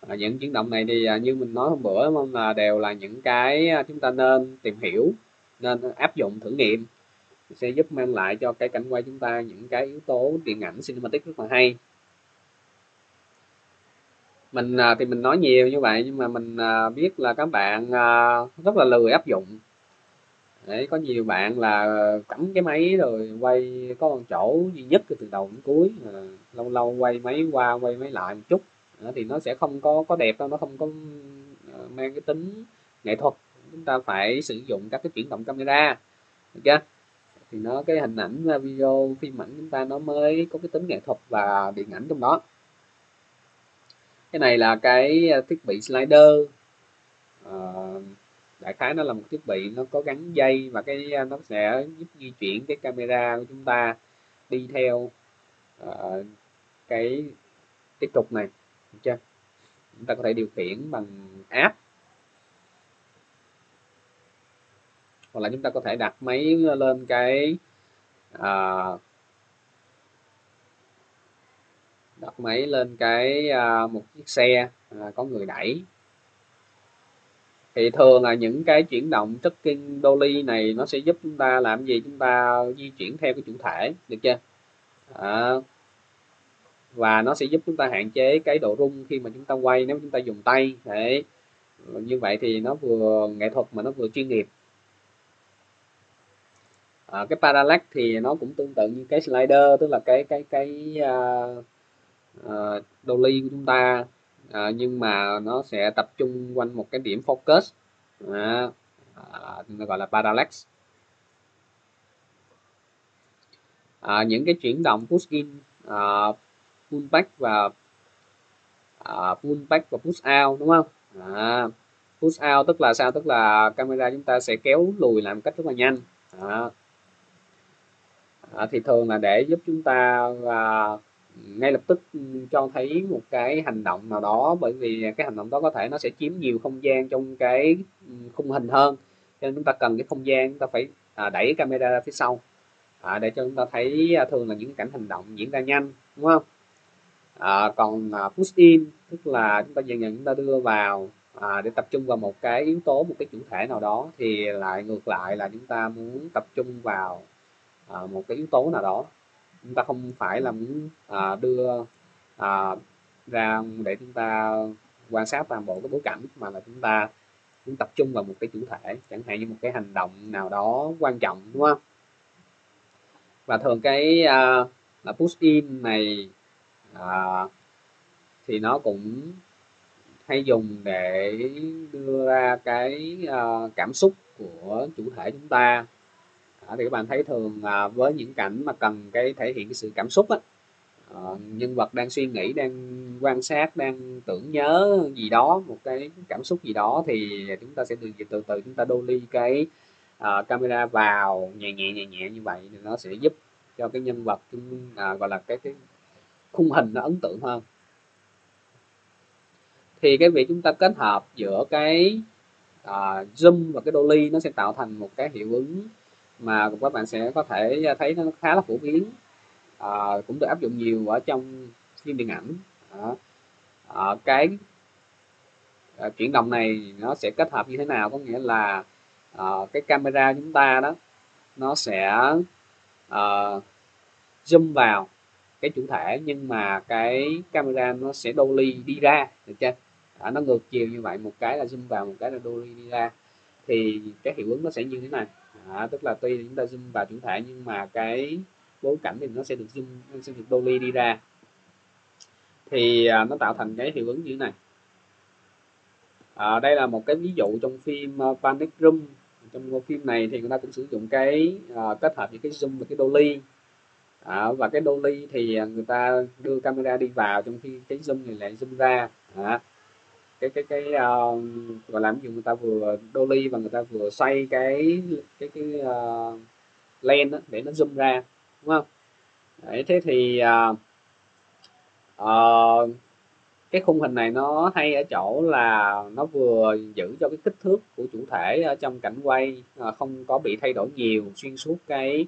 à, những chuyển động này thì uh, như mình nói hôm bữa đúng không, là đều là những cái chúng ta nên tìm hiểu, nên áp dụng thử nghiệm, sẽ giúp mang lại cho cái cảnh quay chúng ta những cái yếu tố điện ảnh cinematic rất là hay. Mình thì mình nói nhiều như vậy nhưng mà mình biết là các bạn rất là lười áp dụng. Đấy, có nhiều bạn là cắm cái máy rồi quay có một chỗ duy nhất từ đầu đến cuối, lâu lâu quay máy qua quay máy lại một chút thì nó sẽ không có có đẹp đâu, nó không có mang cái tính nghệ thuật. Chúng ta phải sử dụng các cái chuyển động camera, được chưa? Thì nó cái hình ảnh video phim ảnh chúng ta nó mới có cái tính nghệ thuật và điện ảnh trong đó. Cái này là cái thiết bị slider, à, đại khái nó là một thiết bị nó có gắn dây và cái nó sẽ giúp di chuyển cái camera của chúng ta đi theo à, cái cái trục này, được chưa? Chúng ta có thể điều khiển bằng app hoặc là chúng ta có thể đặt máy lên cái à, đặt máy lên cái à, một chiếc xe à, có người đẩy. Thì thường là những cái chuyển động tracking dolly này nó sẽ giúp chúng ta làm gì? Chúng ta di chuyển theo cái chủ thể, được chưa? À, và nó sẽ giúp chúng ta hạn chế cái độ rung khi mà chúng ta quay nếu chúng ta dùng tay. Đấy, như vậy thì nó vừa nghệ thuật mà nó vừa chuyên nghiệp. À, cái parallax thì nó cũng tương tự như cái slider, tức là cái cái cái uh, uh, dolly của chúng ta, uh, nhưng mà nó sẽ tập trung quanh một cái điểm focus, uh, uh, gọi là parallax. Uh, những cái chuyển động push in, uh, pull back và uh, pull back và push out, đúng không? Uh, push out tức là sao? Tức là camera chúng ta sẽ kéo lùi lại một cách rất là nhanh. Uh, À, thì thường là để giúp chúng ta à, ngay lập tức cho thấy một cái hành động nào đó, bởi vì cái hành động đó có thể nó sẽ chiếm nhiều không gian trong cái khung hình hơn, cho nên chúng ta cần cái không gian, chúng ta phải à, đẩy camera ra phía sau à, để cho chúng ta thấy à, thường là những cảnh hành động diễn ra nhanh, đúng không? À, còn à, push in tức là chúng ta dần dần chúng ta đưa vào à, để tập trung vào một cái yếu tố, một cái chủ thể nào đó, thì lại ngược lại là chúng ta muốn tập trung vào À, một cái yếu tố nào đó, chúng ta không phải là muốn à, đưa à, ra để chúng ta quan sát toàn bộ cái bối cảnh, mà là chúng ta muốn tập trung vào một cái chủ thể, chẳng hạn như một cái hành động nào đó quan trọng, đúng không? Và thường cái à, là push in này à, thì nó cũng hay dùng để đưa ra cái à, cảm xúc của chủ thể chúng ta. À, thì các bạn thấy thường à, với những cảnh mà cần cái thể hiện cái sự cảm xúc á, à, nhân vật đang suy nghĩ, đang quan sát, đang tưởng nhớ gì đó, một cái cảm xúc gì đó, thì chúng ta sẽ từ từ từ chúng ta dolly cái à, camera vào nhẹ nhẹ nhẹ nhẹ như vậy, thì nó sẽ giúp cho cái nhân vật à, gọi là cái, cái khung hình nó ấn tượng hơn. Thì cái việc chúng ta kết hợp giữa cái à, zoom và cái dolly nó sẽ tạo thành một cái hiệu ứng mà các bạn sẽ có thể thấy nó khá là phổ biến, à, cũng được áp dụng nhiều ở trong phim điện ảnh. À, à, cái à, chuyển động này nó sẽ kết hợp như thế nào? Có nghĩa là à, cái camera chúng ta đó nó sẽ à, zoom vào cái chủ thể, nhưng mà cái camera nó sẽ dolly đi ra, được chưa? À, nó ngược chiều như vậy, một cái là zoom vào, một cái là dolly đi ra, thì cái hiệu ứng nó sẽ như thế này. À, tức là tuy chúng ta zoom vào chủ thể nhưng mà cái bối cảnh thì nó sẽ được zoom, nó sẽ được dolly đi ra, thì à, nó tạo thành cái hiệu ứng như thế này. À, đây là một cái ví dụ trong phim Panic Room trong bộ phim này thì người ta cũng sử dụng cái uh, kết hợp những cái zoom và cái dolly. À, và cái dolly thì người ta đưa camera đi vào trong khi cái zoom thì lại zoom ra. À, cái cái cái uh, gọi là người ta vừa dolly và người ta vừa xoay cái cái cái uh, lens để nó zoom ra, đúng không? Đấy, thế thì uh, uh, cái khung hình này nó hay ở chỗ là nó vừa giữ cho cái kích thước của chủ thể ở trong cảnh quay uh, không có bị thay đổi nhiều xuyên suốt cái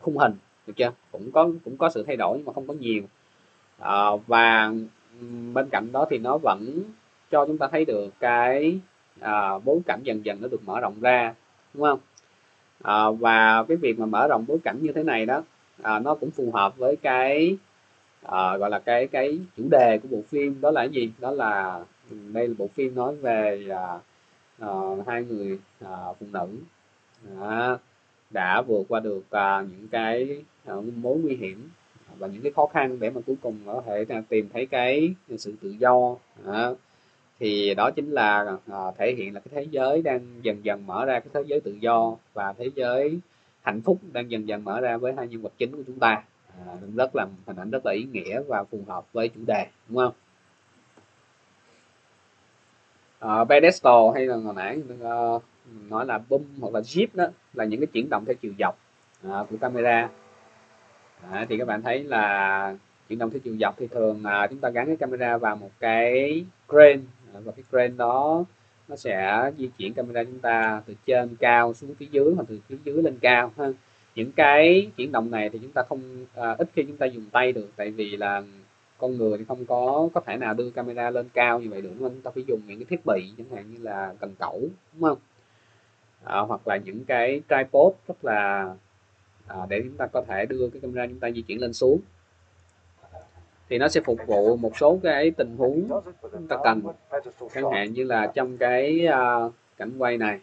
khung hình, được chưa? Cũng có cũng có sự thay đổi nhưng mà không có nhiều. Uh, và bên cạnh đó thì nó vẫn cho chúng ta thấy được cái uh, bối cảnh dần dần nó được mở rộng ra, đúng không? À, và cái việc mà mở rộng bối cảnh như thế này đó à, nó cũng phù hợp với cái à, gọi là cái cái chủ đề của bộ phim, đó là cái gì? Đó là đây là bộ phim nói về à, à, hai người à, phụ nữ à, đã vượt qua được à, những cái à, mối nguy hiểm và những cái khó khăn để mà cuối cùng có thể à, tìm thấy cái sự tự do. À, thì đó chính là uh, thể hiện là cái thế giới đang dần dần mở ra, cái thế giới tự do và thế giới hạnh phúc đang dần dần mở ra với hai nhân vật chính của chúng ta. À, rất là hình ảnh rất là ý nghĩa và phù hợp với chủ đề, đúng không? Uh, pedestal hay là hồi nãy uh, nói là boom hoặc là jeep đó là những cái chuyển động theo chiều dọc uh, của camera. À, thì các bạn thấy là chuyển động theo chiều dọc thì thường uh, chúng ta gắn cái camera vào một cái crane, và cái crane đó nó sẽ di chuyển camera chúng ta từ trên cao xuống phía dưới hoặc từ phía dưới lên cao ha. Những cái chuyển động này thì chúng ta không à, ít khi chúng ta dùng tay được, tại vì là con người thì không có có thể nào đưa camera lên cao như vậy được, nên chúng ta phải dùng những cái thiết bị chẳng hạn như là cần cẩu, đúng không? À, hoặc là những cái tripod rất là à, để chúng ta có thể đưa cái camera chúng ta di chuyển lên xuống, thì nó sẽ phục vụ một số cái tình huống chúng ta cần, chẳng hạn như là trong cái uh, cảnh quay này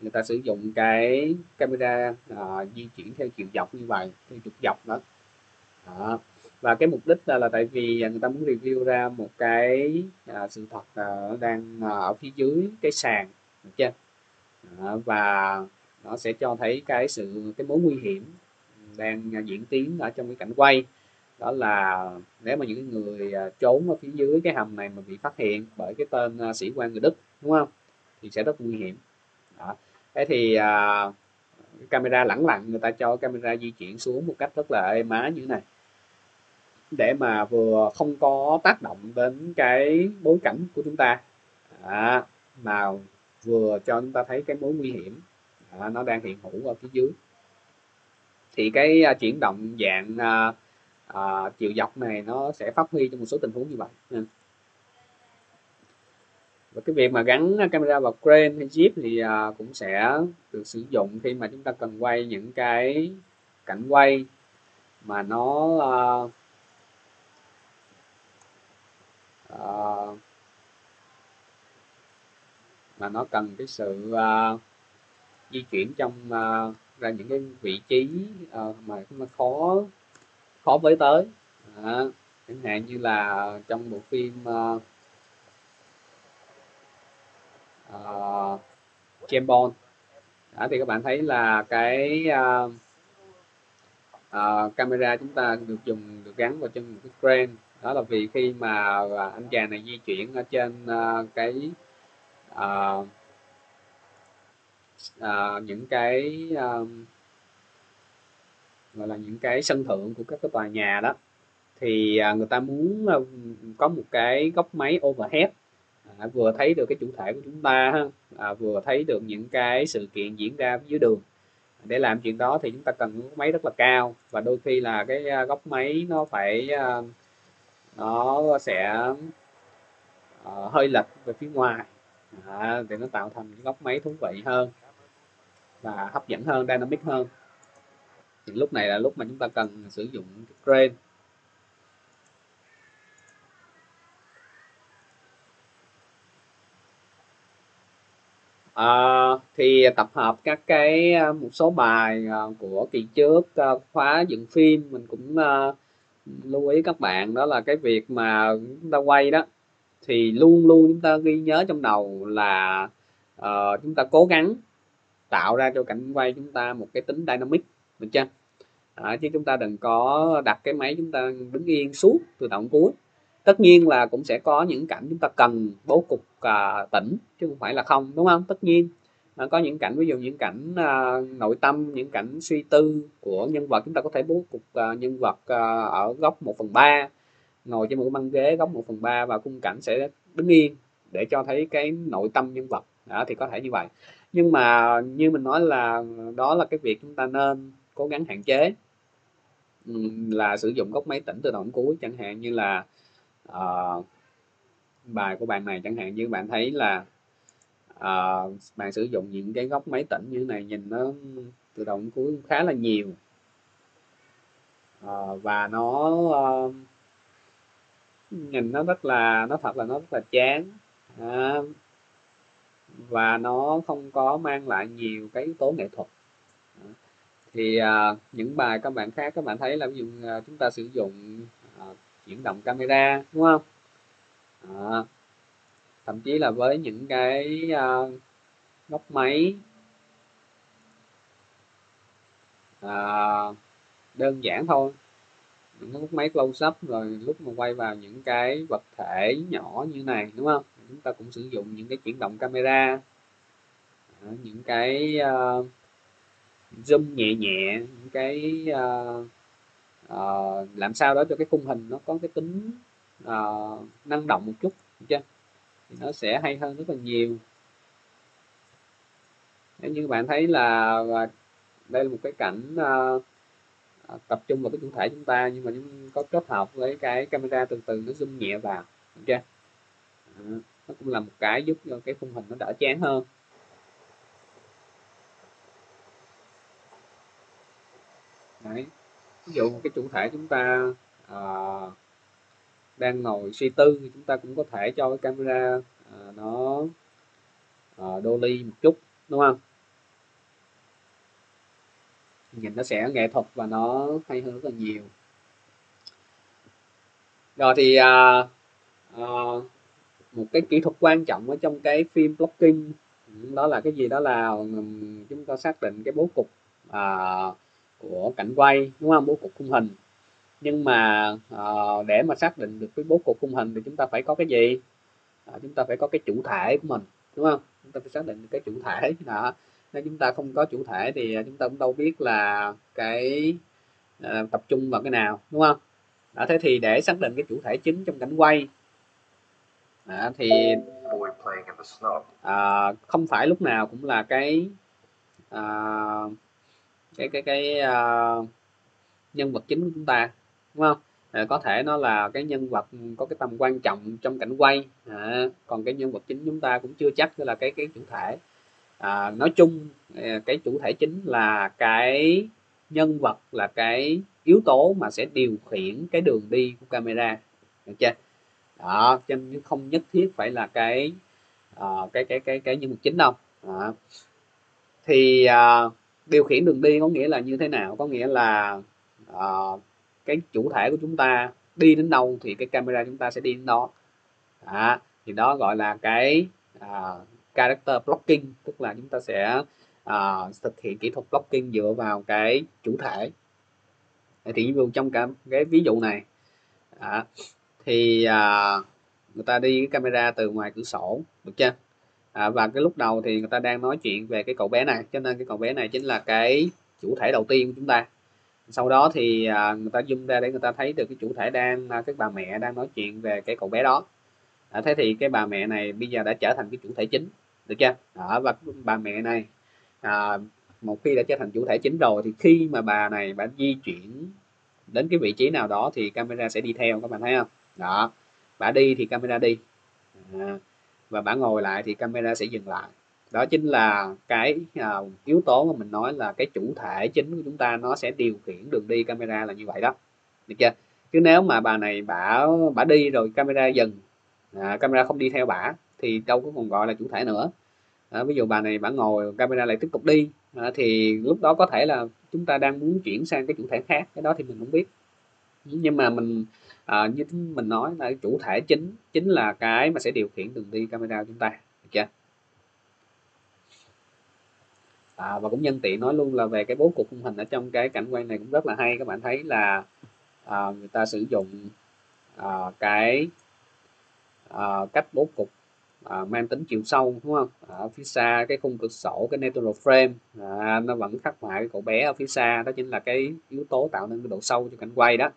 người ta sử dụng cái camera uh, di chuyển theo chiều dọc như vậy, theo trục dọc đó. Đó, và cái mục đích là, là tại vì người ta muốn review ra một cái uh, sự thật uh, đang uh, ở phía dưới cái sàn, được chưa? Đó, và nó sẽ cho thấy cái sự cái mối nguy hiểm đang uh, diễn tiến ở trong cái cảnh quay, đó là nếu mà những người trốn ở phía dưới cái hầm này mà bị phát hiện bởi cái tên sĩ quan người Đức, đúng không, thì sẽ rất nguy hiểm. Đó, thế thì uh, camera lẳng lặng, người ta cho camera di chuyển xuống một cách rất là êm ái như thế này để mà vừa không có tác động đến cái bối cảnh của chúng ta, đó, mà vừa cho chúng ta thấy cái mối nguy hiểm đó, nó đang hiện hữu ở phía dưới. Thì cái uh, chuyển động dạng uh, À, chiều dọc này nó sẽ phát huy trong một số tình huống như vậy. Và cái việc mà gắn camera vào crane hay jeep thì à, cũng sẽ được sử dụng khi mà chúng ta cần quay những cái cảnh quay mà nó à, à, mà nó cần cái sự à, di chuyển trong à, ra những cái vị trí à, mà nó khó khó với tới, chẳng à, hạn như là trong bộ phim uh, uh, James Bond. À, thì các bạn thấy là cái uh, uh, camera chúng ta được dùng được gắn vào trên một cái crane, đó là vì khi mà anh chàng này di chuyển ở trên uh, cái uh, uh, những cái uh, gọi là những cái sân thượng của các cái tòa nhà đó, thì người ta muốn có một cái góc máy overhead à, vừa thấy được cái chủ thể của chúng ta à, vừa thấy được những cái sự kiện diễn ra dưới đường. Để làm chuyện đó thì chúng ta cần góc máy rất là cao, và đôi khi là cái góc máy nó phải nó sẽ uh, hơi lệch về phía ngoài à, để nó tạo thành cái góc máy thú vị hơn và hấp dẫn hơn, dynamic hơn. Thì lúc này là lúc mà chúng ta cần sử dụng cái crane. À, thì tập hợp các cái một số bài của kỳ trước khóa dựng phim mình cũng uh, lưu ý các bạn, đó là cái việc mà chúng ta quay đó thì luôn luôn chúng ta ghi nhớ trong đầu là uh, chúng ta cố gắng tạo ra cho cảnh quay chúng ta một cái tính dynamic, được chưa? À, chứ chúng ta đừng có đặt cái máy chúng ta đứng yên suốt từ đầu đến cuối. Tất nhiên là cũng sẽ có những cảnh chúng ta cần bố cục à, tĩnh chứ không phải là không, đúng không? Tất nhiên à, có những cảnh, ví dụ những cảnh à, nội tâm, những cảnh suy tư của nhân vật, chúng ta có thể bố cục à, nhân vật à, ở góc một phần ba, ngồi trên một băng ghế góc một phần ba và khung cảnh sẽ đứng yên để cho thấy cái nội tâm nhân vật. Đó, thì có thể như vậy. Nhưng mà như mình nói là đó là cái việc chúng ta nên cố gắng hạn chế, là sử dụng góc máy tĩnh từ đầu đến cuối. Chẳng hạn như là uh, bài của bạn này, chẳng hạn như bạn thấy là uh, bạn sử dụng những cái góc máy tĩnh như thế này, nhìn nó từ đầu đến cuối khá là nhiều, uh, và nó uh, nhìn nó rất là, nó thật là nó rất là chán, uh, và nó không có mang lại nhiều cái yếu tố nghệ thuật. Thì uh, những bài các bạn khác, các bạn thấy là ví dụ uh, chúng ta sử dụng uh, chuyển động camera, đúng không? À, thậm chí là với những cái uh, góc máy uh, đơn giản thôi, những góc máy close up, rồi lúc mà quay vào những cái vật thể nhỏ như này, đúng không? Chúng ta cũng sử dụng những cái chuyển động camera, uh, những cái uh, zoom nhẹ nhẹ, những cái uh, uh, làm sao đó cho cái khung hình nó có cái tính uh, năng động một chút, được chưa? Thì nó sẽ hay hơn rất là nhiều. Nếu như bạn thấy là đây là một cái cảnh uh, tập trung vào cái chủ thể chúng ta, nhưng mà chúng có kết hợp với cái camera từ từ nó zoom nhẹ vào, được chưa? Uh, nó cũng là một cái giúp cho cái khung hình nó đỡ chán hơn. Đấy. Ví dụ cái chủ thể chúng ta à, đang ngồi suy tư, chúng ta cũng có thể cho cái camera à, nó à, đô ly một chút, đúng không? Nhìn nó sẽ nghệ thuật và nó hay hơn rất là nhiều. Rồi thì à, à, một cái kỹ thuật quan trọng ở trong cái phim blocking đó là cái gì? Đó là chúng ta xác định cái bố cục à, của cảnh quay, đúng không? Bố cục khung hình. Nhưng mà à, để mà xác định được cái bố cục khung hình thì chúng ta phải có cái gì? À, chúng ta phải có cái chủ thể của mình, đúng không? Chúng ta phải xác định được cái chủ thể đó. Nếu chúng ta không có chủ thể thì chúng ta cũng đâu biết là cái à, tập trung vào cái nào, đúng không? À, thế thì để xác định cái chủ thể chính trong cảnh quay à, thì à, không phải lúc nào cũng là cái à, cái cái cái uh, nhân vật chính của chúng ta, đúng không? À, có thể nó là cái nhân vật có cái tầm quan trọng trong cảnh quay, à, còn cái nhân vật chính chúng ta cũng chưa chắc là cái cái chủ thể. À, nói chung cái chủ thể chính là cái nhân vật, là cái yếu tố mà sẽ điều khiển cái đường đi của camera, được chưa? Đó, cho nên không nhất thiết phải là cái uh, cái cái cái cái nhân vật chính đâu. À, thì uh, điều khiển đường đi có nghĩa là như thế nào? Có nghĩa là uh, cái chủ thể của chúng ta đi đến đâu thì cái camera chúng ta sẽ đi đến đó. À, thì đó gọi là cái uh, character blocking, tức là chúng ta sẽ uh, thực hiện kỹ thuật blocking dựa vào cái chủ thể. Thì trong cả cái ví dụ này à, thì uh, người ta đi cái camera từ ngoài cửa sổ, được chưa? À, và cái lúc đầu thì người ta đang nói chuyện về cái cậu bé này, cho nên cái cậu bé này chính là cái chủ thể đầu tiên của chúng ta. Sau đó thì à, người ta zoom ra để người ta thấy được cái chủ thể đang, cái bà mẹ đang nói chuyện về cái cậu bé đó. À, thế thì cái bà mẹ này bây giờ đã trở thành cái chủ thể chính, được chưa? À, và bà mẹ này à, một khi đã trở thành chủ thể chính rồi thì khi mà bà này bà di chuyển đến cái vị trí nào đó thì camera sẽ đi theo, các bạn thấy không? Đó, bà đi thì camera đi. À, và bạn ngồi lại thì camera sẽ dừng lại. Đó chính là cái uh, yếu tố mà mình nói là cái chủ thể chính của chúng ta, nó sẽ điều khiển đường đi camera là như vậy đó, được chưa? Chứ nếu mà bà này bả bả đi rồi camera dừng, à, camera không đi theo bả thì đâu có còn gọi là chủ thể nữa. À, ví dụ bà này bả ngồi, camera lại tiếp tục đi, à, thì lúc đó có thể là chúng ta đang muốn chuyển sang cái chủ thể khác, cái đó thì mình không biết. Nhưng mà mình à, như mình nói là chủ thể chính chính là cái mà sẽ điều khiển đường đi camera của chúng ta, được chưa? à, và cũng nhân tiện nói luôn là về cái bố cục khung hình ở trong cái cảnh quay này cũng rất là hay. Các bạn thấy là à, người ta sử dụng à, cái à, cách bố cục à, mang tính chiều sâu, đúng không? Ở phía xa cái khung cửa sổ, cái natural frame à, nó vẫn khắc họa cái cậu bé ở phía xa, đó chính là cái yếu tố tạo nên cái độ sâu cho cảnh quay đó.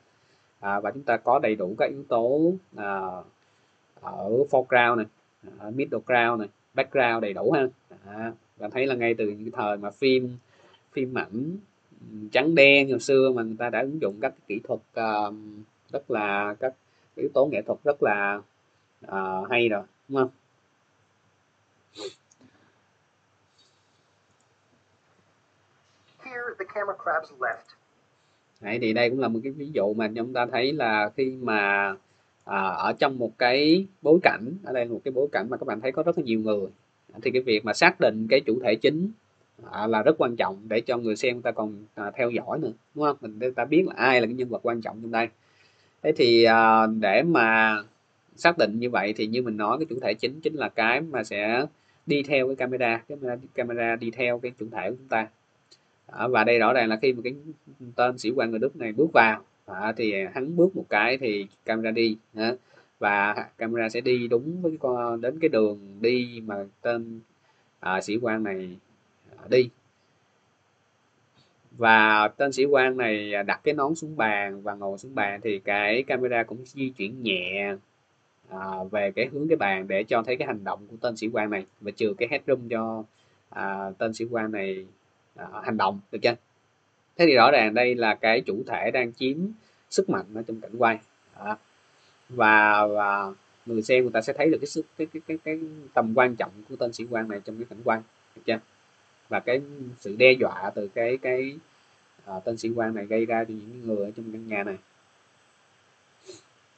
À, và chúng ta có đầy đủ các yếu tố à, ở foreground này, ở middle ground này, background đầy đủ ha. À, bạn thấy là ngay từ những thời mà phim phim ảnh trắng đen hồi xưa mà người ta đã ứng dụng các kỹ thuật uh, rất là các yếu tố nghệ thuật rất là uh, hay rồi, đúng không? Here the camera grabs left. Đấy, thì đây cũng là một cái ví dụ mà chúng ta thấy là khi mà à, ở trong một cái bối cảnh, ở đây là một cái bối cảnh mà các bạn thấy có rất là nhiều người, thì cái việc mà xác định cái chủ thể chính à, là rất quan trọng để cho người xem người ta còn à, theo dõi nữa, đúng không? Mình ta biết là ai là cái nhân vật quan trọng trong đây. Thế thì à, để mà xác định như vậy thì như mình nói, cái chủ thể chính chính là cái mà sẽ đi theo cái camera, cái camera đi theo cái chủ thể của chúng ta. À, và đây rõ ràng là khi mà cái tên sĩ quan người Đức này bước vào à, thì hắn bước một cái thì camera đi à, và camera sẽ đi đúng với con đến cái đường đi mà tên à, sĩ quan này à, đi. Và tên sĩ quan này đặt cái nón xuống bàn và ngồi xuống bàn thì cái camera cũng di chuyển nhẹ à, về cái hướng cái bàn để cho thấy cái hành động của tên sĩ quan này và trừ cái headroom cho à, tên sĩ quan này hành động, được chưa? Thế thì rõ ràng đây là cái chủ thể đang chiếm sức mạnh ở trong cảnh quay à, và, và người xem người ta sẽ thấy được cái sức cái cái cái cái tầm quan trọng của tên sĩ quan này trong cái cảnh quay, được chưa? Và cái sự đe dọa từ cái cái à, tên sĩ quan này gây ra cho những người ở trong căn nhà này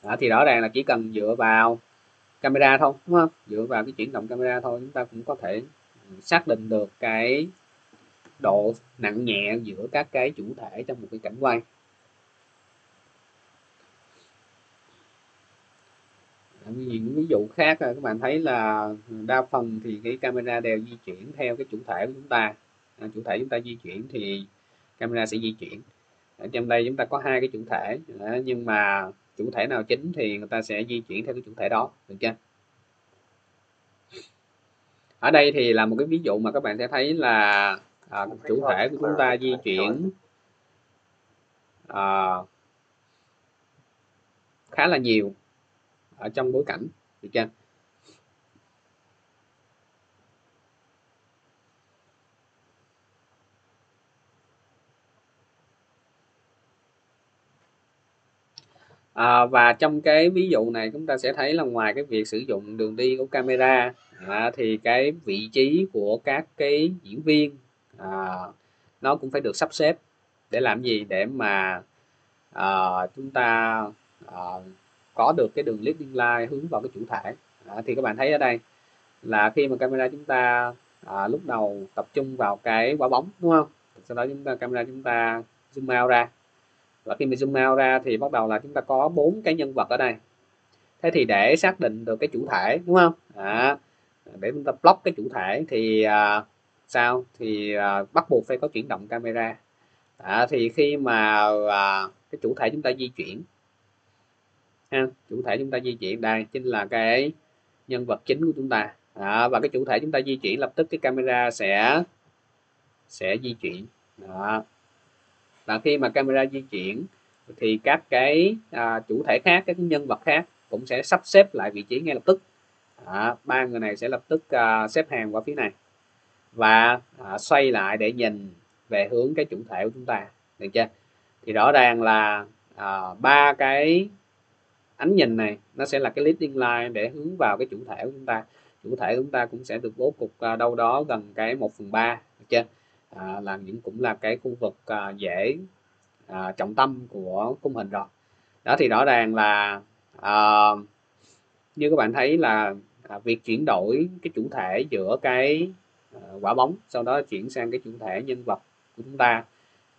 à, thì rõ ràng là chỉ cần dựa vào camera thôi, đúng không? Dựa vào cái chuyển động camera thôi, chúng ta cũng có thể xác định được cái độ nặng nhẹ giữa các cái chủ thể trong một cái cảnh quay. Những ví dụ khác là các bạn thấy là đa phần thì cái camera đều di chuyển theo cái chủ thể của chúng ta. À, chủ thể chúng ta di chuyển thì camera sẽ di chuyển. Ở trong đây chúng ta có hai cái chủ thể, nhưng mà chủ thể nào chính thì người ta sẽ di chuyển theo cái chủ thể đó, được chưa? Ở đây thì là một cái ví dụ mà các bạn sẽ thấy là à, chủ thể của chúng ta di chuyển à, khá là nhiều ở trong bối cảnh, được chưa? À, và trong cái ví dụ này chúng ta sẽ thấy là ngoài cái việc sử dụng đường đi của camera à, thì cái vị trí của các cái diễn viên à, nó cũng phải được sắp xếp để làm gì, để mà à, chúng ta à, có được cái đường leading line hướng vào cái chủ thể à, thì các bạn thấy ở đây là khi mà camera chúng ta à, lúc đầu tập trung vào cái quả bóng, đúng không? Sau đó chúng ta camera chúng ta zoom out ra, và khi mình zoom out ra thì bắt đầu là chúng ta có bốn cái nhân vật ở đây. Thế thì để xác định được cái chủ thể, đúng không? À, để chúng ta block cái chủ thể thì à, sao thì à, bắt buộc phải có chuyển động camera à, thì khi mà à, cái chủ thể chúng ta di chuyển ha, chủ thể chúng ta di chuyển đây chính là cái nhân vật chính của chúng ta à, và cái chủ thể chúng ta di chuyển lập tức cái camera sẽ sẽ di chuyển à, và khi mà camera di chuyển thì các cái à, chủ thể khác, các nhân vật khác cũng sẽ sắp xếp lại vị trí ngay lập tức à, ba người này sẽ lập tức à, xếp hàng qua phía này và à, xoay lại để nhìn về hướng cái chủ thể của chúng ta, được chưa? Thì rõ ràng là ba à, cái ánh nhìn này nó sẽ là cái leading line để hướng vào cái chủ thể của chúng ta. Chủ thể của chúng ta cũng sẽ được bố cục à, đâu đó gần cái một phần ba, được chưa? À, là những cũng là cái khu vực à, dễ à, trọng tâm của khung hình rồi. Đó thì rõ ràng là à, như các bạn thấy là à, việc chuyển đổi cái chủ thể giữa cái quả bóng sau đó chuyển sang cái chủ thể nhân vật của chúng ta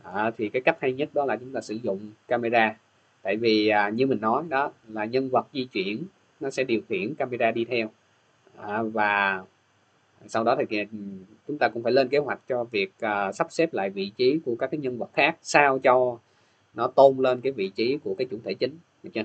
à, thì cái cách hay nhất đó là chúng ta sử dụng camera, tại vì à, như mình nói đó là nhân vật di chuyển nó sẽ điều khiển camera đi theo à, và Sau đó thì chúng ta cũng phải lên kế hoạch cho việc uh, sắp xếp lại vị trí của các cái nhân vật khác sao cho nó tôn lên cái vị trí của cái chủ thể chính, được chưa?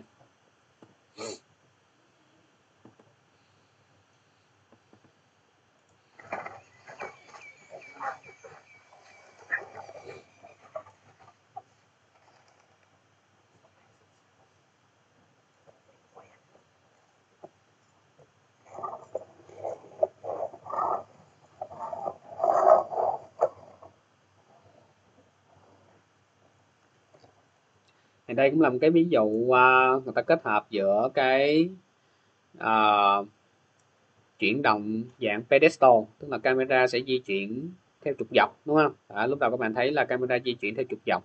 Thì đây cũng là một cái ví dụ uh, người ta kết hợp giữa cái uh, chuyển động dạng pedestal, tức là camera sẽ di chuyển theo trục dọc, đúng không? À, lúc đầu các bạn thấy là camera di chuyển theo trục dọc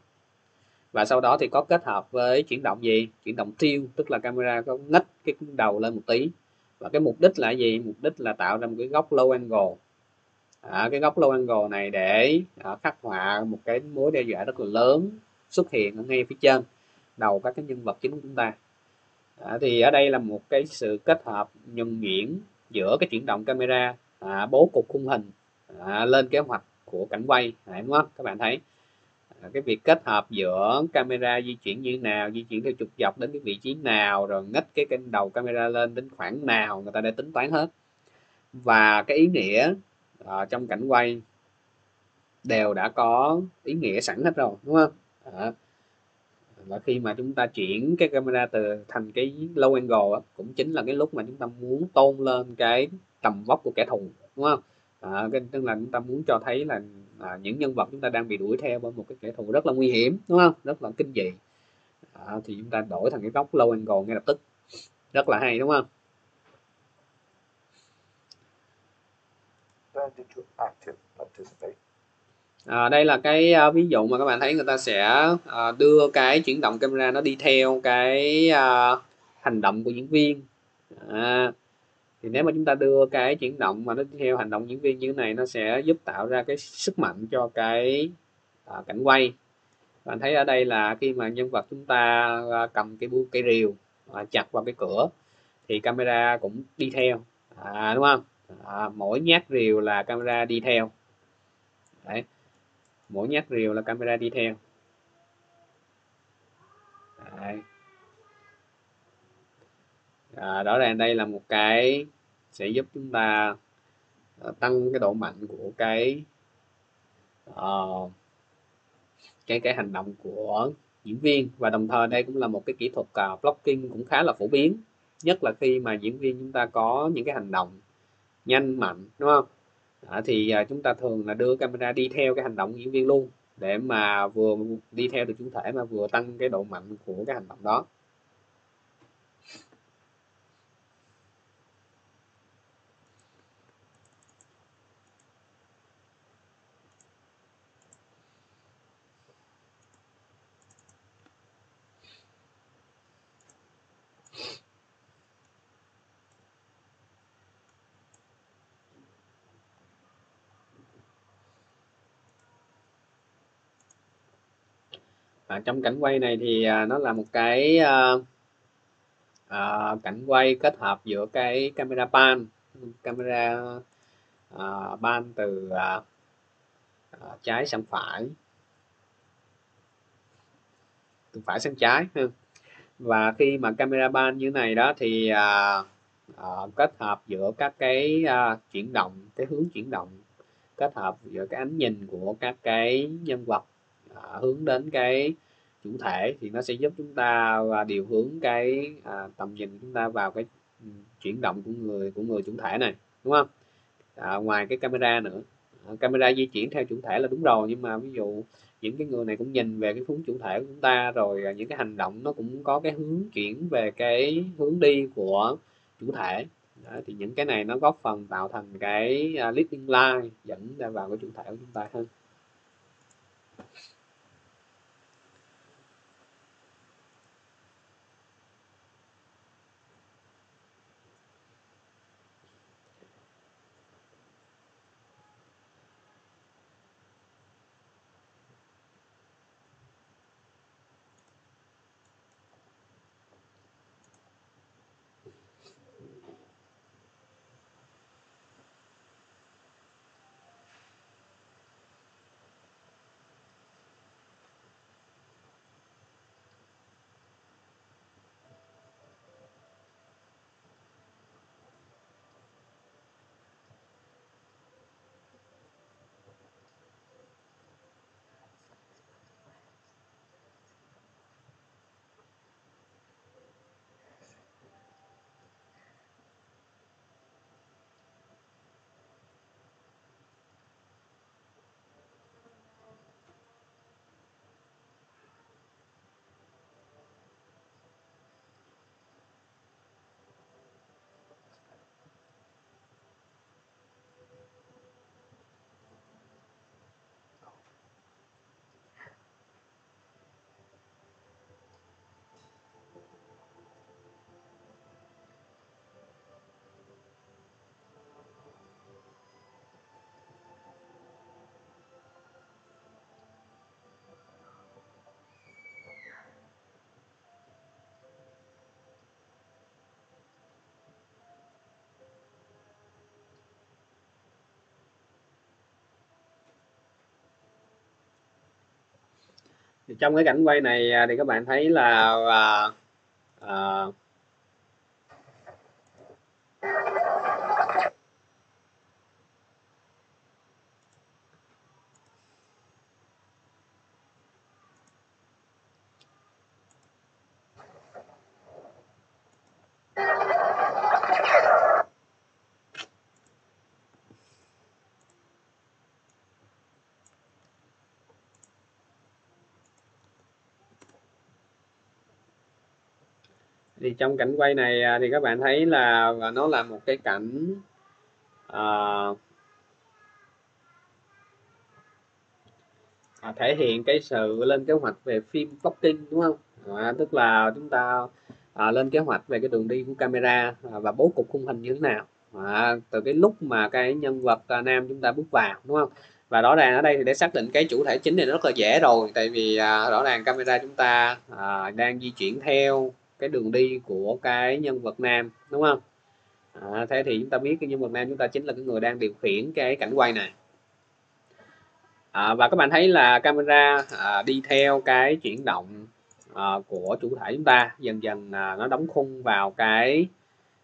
và sau đó thì có kết hợp với chuyển động gì? Chuyển động tilt, tức là camera có nhích cái đầu lên một tí và cái mục đích là gì? Mục đích là tạo ra một cái góc low angle. À, cái góc low angle này để à, khắc họa một cái mối đe dọa rất là lớn xuất hiện ở ngay phía trên đầu các cái nhân vật chính của chúng ta. À, thì ở đây là một cái sự kết hợp nhuần nhuyễn giữa cái chuyển động camera, à, bố cục khung hình, à, lên kế hoạch của cảnh quay, à, đúng không? Các bạn thấy à, cái việc kết hợp giữa camera di chuyển như nào, di chuyển theo trục dọc đến cái vị trí nào, rồi ngách cái kênh đầu camera lên đến khoảng nào, người ta đã tính toán hết. Và cái ý nghĩa à, trong cảnh quay đều đã có ý nghĩa sẵn hết rồi, đúng không? À, và khi mà chúng ta chuyển cái camera từ thành cái low angle đó, cũng chính là cái lúc mà chúng ta muốn tôn lên cái tầm vóc của kẻ thù, đúng không? À, cái, tức là chúng ta muốn cho thấy là à, những nhân vật chúng ta đang bị đuổi theo bởi một cái kẻ thù rất là nguy hiểm, đúng không? Rất là kinh dị. À, thì chúng ta đổi thành cái góc low angle ngay lập tức, rất là hay, đúng không? À, đây là cái uh, ví dụ mà các bạn thấy người ta sẽ uh, đưa cái chuyển động camera nó đi theo cái uh, hành động của diễn viên. À, thì nếu mà chúng ta đưa cái chuyển động mà nó đi theo hành động diễn viên như thế này, nó sẽ giúp tạo ra cái sức mạnh cho cái uh, cảnh quay. Bạn thấy ở đây là khi mà nhân vật chúng ta uh, cầm cái bu cây rìu uh, chặt vào cái cửa thì camera cũng đi theo, à, đúng không? À, mỗi nhát rìu là camera đi theo. Đấy. Mỗi nhát rìu là camera đi theo. Đấy. À, rõ ràng đây là một cái sẽ giúp chúng ta tăng cái độ mạnh của cái uh, cái cái hành động của diễn viên, và đồng thời đây cũng là một cái kỹ thuật uh, blocking cũng khá là phổ biến, nhất là khi mà diễn viên chúng ta có những cái hành động nhanh mạnh, đúng không? À, thì chúng ta thường là đưa camera đi theo cái hành động diễn viên luôn để mà vừa đi theo được chủ thể mà vừa tăng cái độ mạnh của cái hành động đó. À, trong cảnh quay này thì à, nó là một cái à, à, cảnh quay kết hợp giữa cái camera pan, camera à, pan từ à, à, trái sang phải, từ phải sang trái. Và khi mà camera pan như này đó thì à, à, kết hợp giữa các cái à, chuyển động, cái hướng chuyển động, kết hợp giữa cái ánh nhìn của các cái nhân vật À, hướng đến cái chủ thể, thì nó sẽ giúp chúng ta và điều hướng cái à, tầm nhìn chúng ta vào cái chuyển động của người của người chủ thể này, đúng không? À, ngoài cái camera nữa, à, camera di chuyển theo chủ thể là đúng rồi, nhưng mà ví dụ những cái người này cũng nhìn về cái hướng chủ thể của chúng ta, rồi những cái hành động nó cũng có cái hướng chuyển về cái hướng đi của chủ thể. Đó, thì những cái này nó góp phần tạo thành cái uh, leading line dẫn ra vào cái chủ thể của chúng ta hơn. Thì trong cái cảnh quay này thì các bạn thấy là à, à, thì trong cảnh quay này thì các bạn thấy là nó là một cái cảnh uh, thể hiện cái sự lên kế hoạch về film blocking, đúng không? À, tức là chúng ta à, lên kế hoạch về cái đường đi của camera à, và bố cục khung hình như thế nào à, từ cái lúc mà cái nhân vật à, nam chúng ta bước vào, đúng không? Và rõ ràng ở đây thì để xác định cái chủ thể chính thì nó rất là dễ rồi, tại vì à, rõ ràng camera chúng ta à, đang di chuyển theo cái đường đi của cái nhân vật nam, đúng không? À, thế thì chúng ta biết cái nhân vật nam chúng ta chính là cái người đang điều khiển cái cảnh quay này. À, và các bạn thấy là camera à, đi theo cái chuyển động à, của chủ thể chúng ta, dần dần à, nó đóng khung vào cái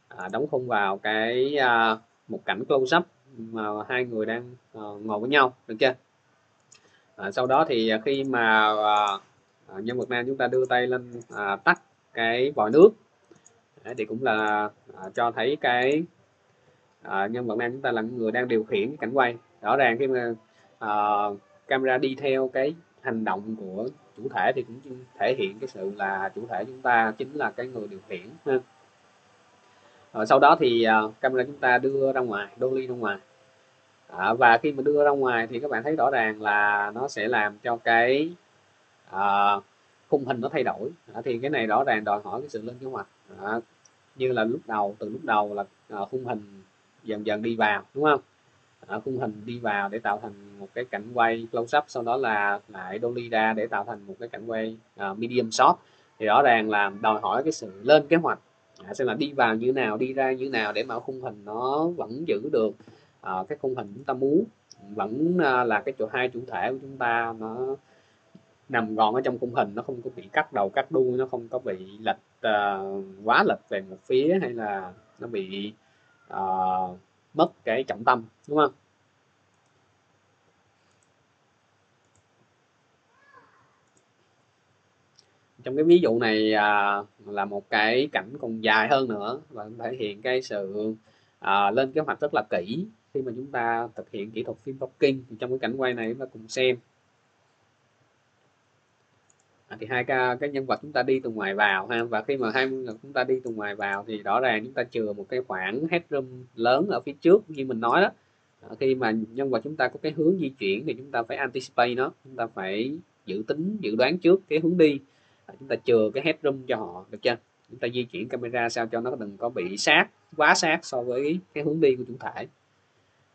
à, đóng khung vào cái à, một cảnh close up mà hai người đang à, ngồi với nhau, được chưa? À, sau đó thì khi mà à, nhân vật nam chúng ta đưa tay lên à, tắt cái vòi nước thì cũng là à, cho thấy cái à, nhân vật nam chúng ta là người đang điều khiển cái cảnh quay. Rõ ràng khi mà à, camera đi theo cái hành động của chủ thể thì cũng thể hiện cái sự là chủ thể chúng ta chính là cái người điều khiển ha. Rồi sau đó thì à, camera chúng ta đưa ra ngoài, dolly ra ngoài à, và khi mà đưa ra ngoài thì các bạn thấy rõ ràng là nó sẽ làm cho cái à, khung hình nó thay đổi à, thì cái này rõ ràng đòi hỏi cái sự lên kế hoạch à, như là lúc đầu, từ lúc đầu là à, khung hình dần dần đi vào, đúng không? À, khung hình đi vào để tạo thành một cái cảnh quay close up, sau đó là lại dolly ra để tạo thành một cái cảnh quay à, medium shot, thì rõ ràng là đòi hỏi cái sự lên kế hoạch à, xem là đi vào như nào, đi ra như nào để mà khung hình nó vẫn giữ được à, cái khung hình chúng ta muốn, vẫn à, là cái chỗ hai chủ thể của chúng ta nó nằm gọn ở trong khung hình, nó không có bị cắt đầu cắt đuôi, nó không có bị lệch uh, quá lệch về một phía, hay là nó bị uh, mất cái trọng tâm, đúng không? Trong cái ví dụ này uh, là một cái cảnh còn dài hơn nữa và thể hiện cái sự uh, lên kế hoạch rất là kỹ khi mà chúng ta thực hiện kỹ thuật film blocking. Trong cái cảnh quay này chúng ta cùng xem. À, thì hai cái, cái nhân vật chúng ta đi từ ngoài vào ha, và khi mà hai nhân vật chúng ta đi từ ngoài vào thì rõ ràng chúng ta chừa một cái khoảng headroom lớn ở phía trước như mình nói đó. À, khi mà nhân vật chúng ta có cái hướng di chuyển thì chúng ta phải anticipate nó, chúng ta phải dự tính dự đoán trước cái hướng đi. À, chúng ta chừa cái headroom cho họ, được chưa? Chúng ta di chuyển camera sao cho nó đừng có bị sát, quá sát so với cái hướng đi của chủ thể.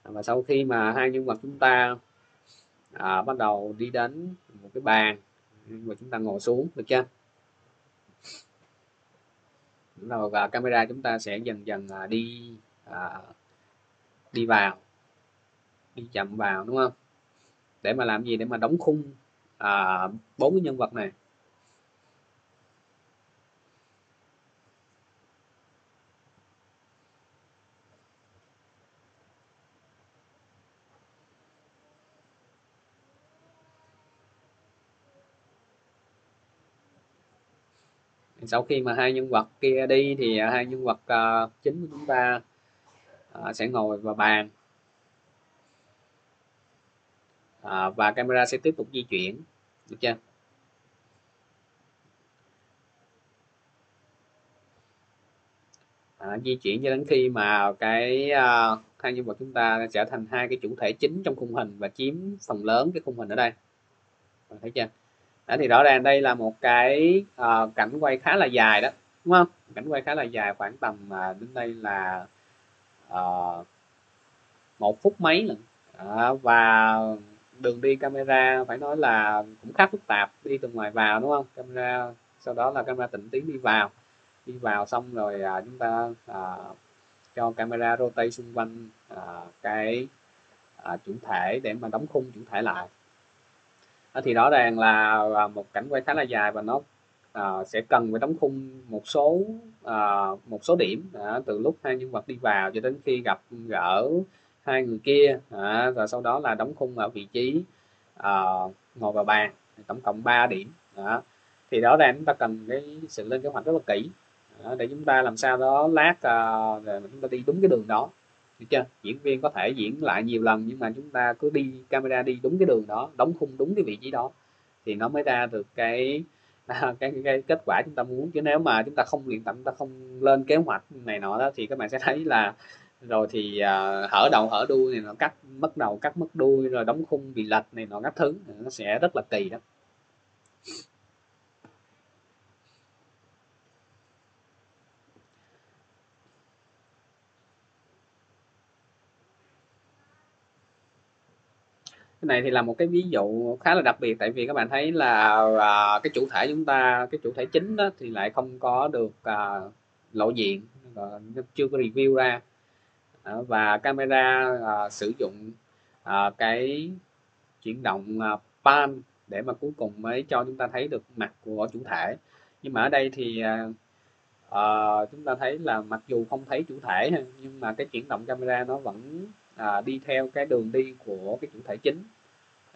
À, và sau khi mà hai nhân vật chúng ta à, bắt đầu đi đến một cái bàn và chúng ta ngồi xuống, được chưa? Rồi và camera chúng ta sẽ dần dần đi à, đi vào, đi chậm vào, đúng không? Để mà làm gì? Để mà đóng khung à, bốn cái nhân vật này. Sau khi mà hai nhân vật kia đi thì hai nhân vật uh, chính của chúng ta uh, sẽ ngồi vào bàn uh, và camera sẽ tiếp tục di chuyển, được chưa? Uh, di chuyển cho đến khi mà cái uh, hai nhân vật chúng ta trở thành hai cái chủ thể chính trong khung hình và chiếm phần lớn cái khung hình ở đây, thấy chưa? Đó, thì rõ ràng đây là một cái uh, cảnh quay khá là dài đó, đúng không? Cảnh quay khá là dài, khoảng tầm uh, đến đây là uh, một phút mấy lần. Uh, và đường đi camera phải nói là cũng khá phức tạp, đi từ ngoài vào, đúng không? Camera sau đó là camera tịnh tiến đi vào, đi vào xong rồi uh, chúng ta uh, cho camera rotate xung quanh uh, cái uh, chủ thể để mà đóng khung chủ thể lại. thì rõ ràng là một cảnh quay khá là dài và nó uh, sẽ cần phải đóng khung một số uh, một số điểm uh, từ lúc hai nhân vật đi vào cho đến khi gặp gỡ hai người kia, uh, rồi sau đó là đóng khung ở vị trí uh, ngồi vào bàn, tổng cộng ba điểm. uh, thì rõ ràng chúng ta cần cái sự lên kế hoạch rất là kỹ uh, để chúng ta làm sao đó lát uh, rồi chúng ta đi đúng cái đường đó. Được chưa? Diễn viên có thể diễn lại nhiều lần nhưng mà chúng ta cứ đi camera đi đúng cái đường đó, đóng khung đúng cái vị trí đó thì nó mới ra được cái cái, cái, cái kết quả chúng ta muốn. Chứ nếu mà chúng ta không luyện tập, chúng ta không lên kế hoạch này nọ đó thì các bạn sẽ thấy là rồi thì uh, hở đầu hở đuôi này nó cắt mất đầu cắt mất đuôi, rồi đóng khung bị lệch này nọ các thứ, nó sẽ rất là kỳ đó. Cái này thì là một cái ví dụ khá là đặc biệt, tại vì các bạn thấy là à, cái chủ thể chúng ta, cái chủ thể chính đó thì lại không có được à, lộ diện, chưa có review ra, à, và camera à, sử dụng à, cái chuyển động à, pan để mà cuối cùng mới cho chúng ta thấy được mặt của chủ thể. Nhưng mà ở đây thì à, à, chúng ta thấy là mặc dù không thấy chủ thể nhưng mà cái chuyển động camera nó vẫn À, đi theo cái đường đi của cái chủ thể chính,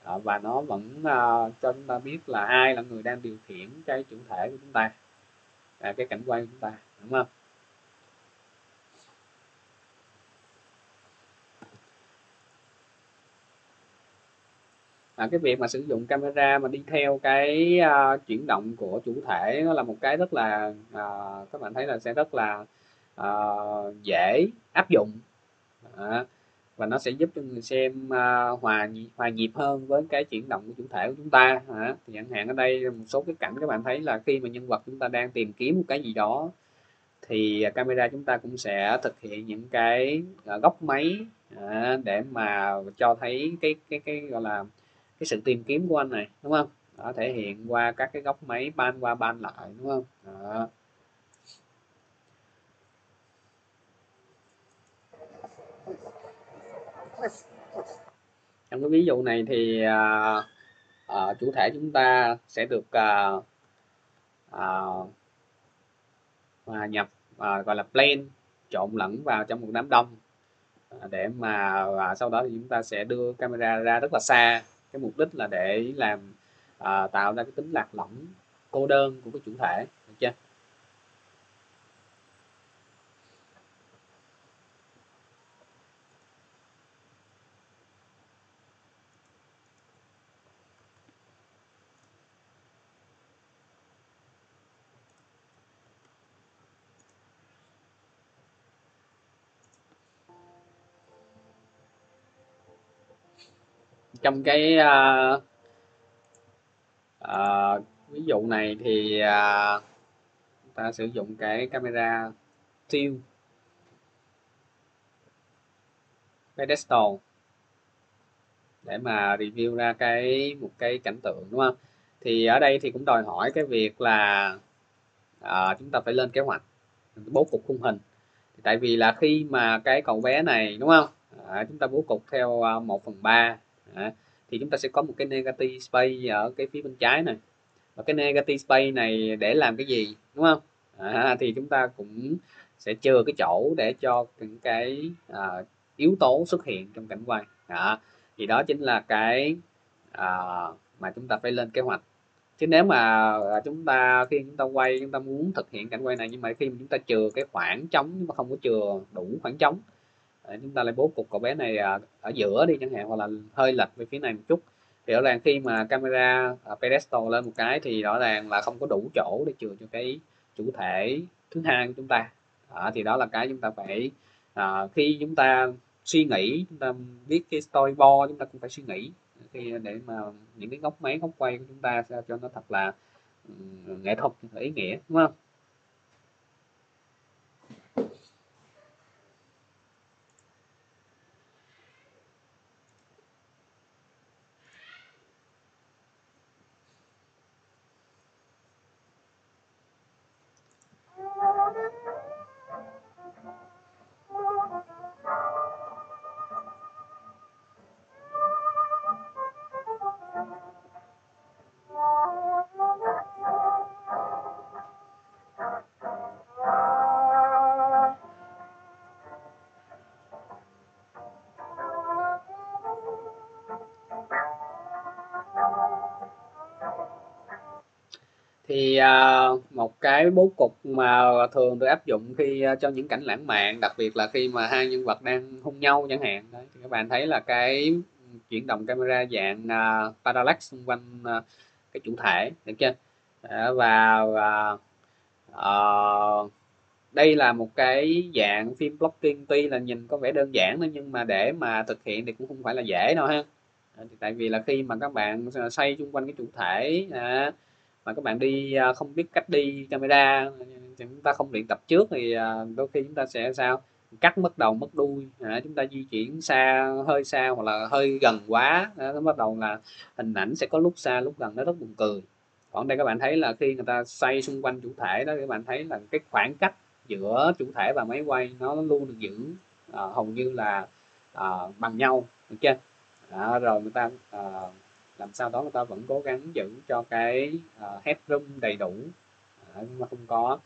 à, và nó vẫn à, cho chúng ta biết là ai là người đang điều khiển cái chủ thể của chúng ta, à, cái cảnh quay của chúng ta, đúng không? À, cái việc mà sử dụng camera mà đi theo cái à, chuyển động của chủ thể nó là một cái rất là à, các bạn thấy là sẽ rất là à, dễ áp dụng. À, và nó sẽ giúp cho người xem uh, hòa hòa nhịp hơn với cái chuyển động của chủ thể của chúng ta. Hả? Thì chẳng hạn ở đây một số cái cảnh các bạn thấy là khi mà nhân vật chúng ta đang tìm kiếm một cái gì đó thì camera chúng ta cũng sẽ thực hiện những cái uh, góc máy uh, để mà cho thấy cái cái cái gọi là cái sự tìm kiếm của anh này, đúng không? Đó, thể hiện qua các cái góc máy ban qua ban lại, đúng không? Đó. Trong cái ví dụ này thì uh, uh, chủ thể chúng ta sẽ được uh, uh, hòa nhập uh, gọi là blend, trộn lẫn vào trong một đám đông, uh, để mà uh, sau đó thì chúng ta sẽ đưa camera ra rất là xa, cái mục đích là để làm uh, tạo ra cái tính lạc lõng cô đơn của cái chủ thể, được chưa? Trong cái uh, uh, ví dụ này thì uh, ta sử dụng cái camera tilt pedestal để mà review ra cái một cái cảnh tượng, đúng không? Thì ở đây thì cũng đòi hỏi cái việc là uh, chúng ta phải lên kế hoạch bố cục khung hình, tại vì là khi mà cái cậu bé này, đúng không, uh, chúng ta bố cục theo uh, một phần ba. À, thì chúng ta sẽ có một cái negative space ở cái phía bên trái này, và cái negative space này để làm cái gì, đúng không? À, thì chúng ta cũng sẽ chừa cái chỗ để cho những cái à, yếu tố xuất hiện trong cảnh quay. À, thì đó chính là cái à, mà chúng ta phải lên kế hoạch. Chứ nếu mà chúng ta khi chúng ta quay, chúng ta muốn thực hiện cảnh quay này nhưng mà khi mà chúng ta chừa cái khoảng trống, nhưng mà không có chừa đủ khoảng trống, chúng ta lại bố cục cậu bé này ở giữa đi chẳng hạn, hoặc là hơi lệch về phía này một chút, thì rõ ràng khi mà camera pedestal lên một cái thì rõ ràng là không có đủ chỗ để chừa cho cái chủ thể thứ hai của chúng ta. À, thì đó là cái chúng ta phải à, khi chúng ta suy nghĩ, chúng ta biết cái storyboard chúng ta cũng phải suy nghĩ khi để mà những cái góc máy góc quay của chúng ta cho nó thật là nghệ thuật, ý nghĩa, đúng không? Thì một cái bố cục mà thường được áp dụng khi cho những cảnh lãng mạn, đặc biệt là khi mà hai nhân vật đang hôn nhau chẳng hạn. Đấy, thì các bạn thấy là cái chuyển động camera dạng parallax xung quanh cái chủ thể, được chưa? Và, và uh, đây là một cái dạng phim blocking, tuy là nhìn có vẻ đơn giản thôi nhưng mà để mà thực hiện thì cũng không phải là dễ đâu ha. Tại vì là khi mà các bạn xoay xung quanh cái chủ thể à, mà các bạn đi không biết cách đi camera, chúng ta không luyện tập trước thì đôi khi chúng ta sẽ sao cắt mất đầu mất đuôi, à, chúng ta di chuyển xa hơi xa hoặc là hơi gần quá, à, nó bắt đầu là hình ảnh sẽ có lúc xa lúc gần, nó rất buồn cười. Còn đây các bạn thấy là khi người ta xoay xung quanh chủ thể đó, các bạn thấy là cái khoảng cách giữa chủ thể và máy quay nó luôn được giữ à, hầu như là à, bằng nhau, được chưa? Đó, rồi người ta à, làm sao đó người ta vẫn cố gắng giữ cho cái à, headroom đầy đủ à, nhưng mà không có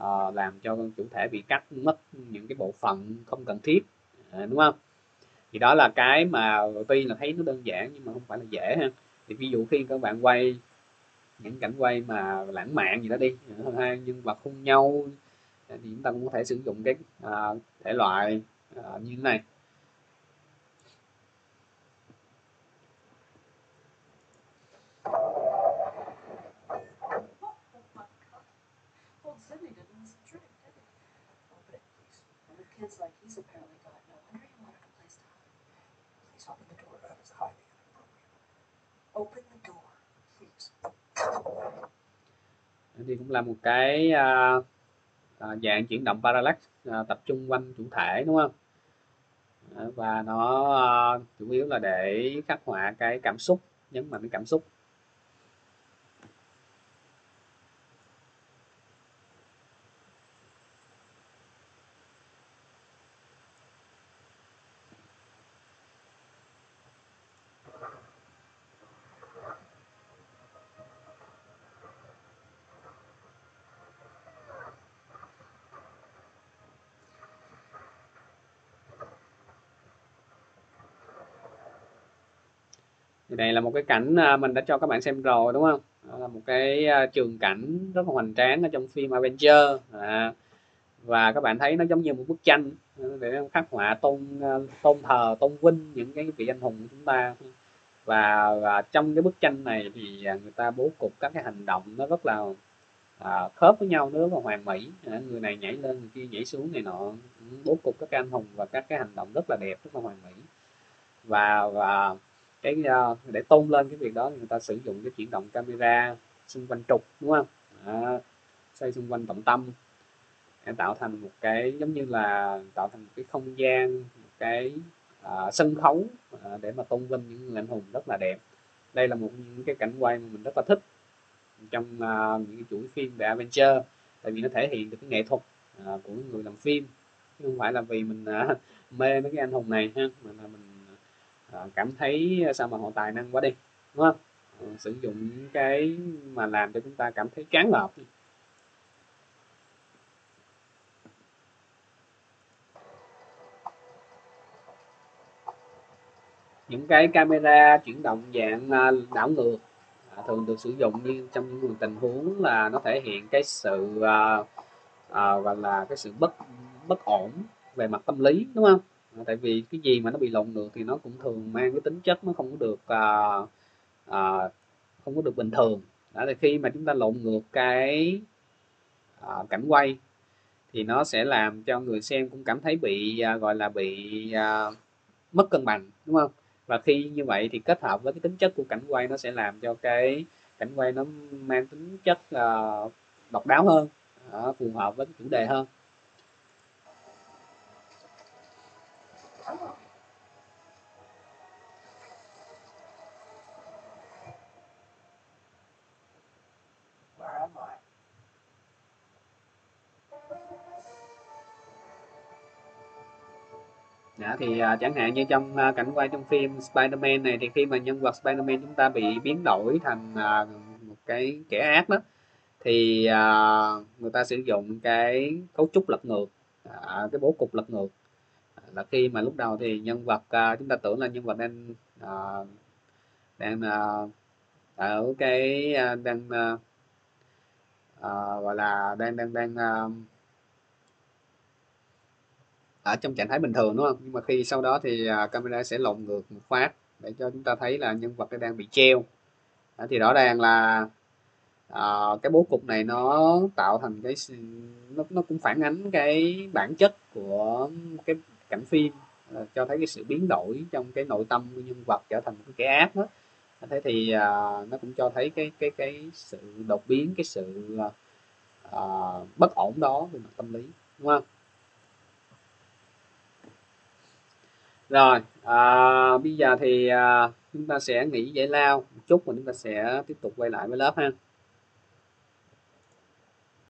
à, làm cho chủ thể bị cắt mất những cái bộ phận không cần thiết, à, đúng không? Thì đó là cái mà tuy là thấy nó đơn giản nhưng mà không phải là dễ ha. Thì ví dụ khi các bạn quay những cảnh quay mà lãng mạn gì đó đi, hai nhân vật hôn nhau thì chúng ta cũng có thể sử dụng cái à, thể loại à, như thế này. Thì cũng là một cái à, à, dạng chuyển động parallax à, tập trung quanh chủ thể, đúng không? À, và nó à, chủ yếu là để khắc họa cái cảm xúc, nhấn mạnh cái cảm xúc. Thì đây là một cái cảnh mình đã cho các bạn xem rồi, đúng không? Đó là một cái trường cảnh rất là hoành tráng ở trong phim Avengers à, và các bạn thấy nó giống như một bức tranh để khắc họa tôn tôn thờ tôn vinh những cái vị anh hùng của chúng ta. Và, và trong cái bức tranh này thì người ta bố cục các cái hành động nó rất là à, khớp với nhau, nó rất là hoàn mỹ à, người này nhảy lên người kia nhảy xuống này nọ, bố cục các anh hùng và các cái hành động rất là đẹp, rất là hoàn mỹ. Và, và cái để tôn lên cái việc đó thì người ta sử dụng cái chuyển động camera xung quanh trục, đúng không? À, xoay xung quanh trọng tâm để tạo thành một cái giống như là tạo thành một cái không gian, một cái à, sân khấu à, để mà tôn vinh những người anh hùng rất là đẹp. Đây là một những cái cảnh quay mà mình rất là thích trong à, những cái chuỗi phim về Avengers, tại vì nó thể hiện được cái nghệ thuật à, của người làm phim, chứ không phải là vì mình à, mê mấy cái anh hùng này ha, mà là mình cảm thấy sao mà họ tài năng quá đi, đúng không? Sử dụng những cái mà làm cho chúng ta cảm thấy choáng ngợp. Những cái camera chuyển động dạng đảo ngược thường được sử dụng như trong những tình huống là nó thể hiện cái sự và là cái sự bất bất ổn về mặt tâm lý, đúng không? Tại vì cái gì mà nó bị lộn ngược thì nó cũng thường mang cái tính chất nó không có được à, à, không có được bình thường. Đó là khi mà chúng ta lộn ngược cái à, cảnh quay thì nó sẽ làm cho người xem cũng cảm thấy bị à, gọi là bị à, mất cân bằng, đúng không? Và khi như vậy thì kết hợp với cái tính chất của cảnh quay, nó sẽ làm cho cái cảnh quay nó mang tính chất à, độc đáo hơn, à, phù hợp với chủ đề hơn. Đó, thì uh, chẳng hạn như trong uh, cảnh quay trong phim Spider-Man này, thì khi mà nhân vật Spider-Man chúng ta bị biến đổi thành uh, một cái kẻ ác đó, thì uh, người ta sử dụng cái cấu trúc lật ngược, uh, cái bố cục lật ngược. Là khi mà lúc đầu thì nhân vật uh, chúng ta tưởng là nhân vật đang uh, đang uh, ở cái uh, đang uh, uh, gọi là đang đang đang uh, ở trong trạng thái bình thường đúng không, nhưng mà khi sau đó thì uh, camera sẽ lộn ngược một phát để cho chúng ta thấy là nhân vật đang bị treo. Đó, thì rõ ràng là uh, cái bố cục này nó tạo thành cái nó, nó cũng phản ánh cái bản chất của cái cảnh phim, uh, cho thấy cái sự biến đổi trong cái nội tâm của nhân vật trở thành một cái kẻ ác đó. Thế thì uh, nó cũng cho thấy cái cái cái sự đột biến, cái sự uh, bất ổn đó về mặt tâm lý, đúng không? Rồi uh, bây giờ thì uh, chúng ta sẽ nghỉ giải lao một chút và chúng ta sẽ tiếp tục quay lại với lớp ha.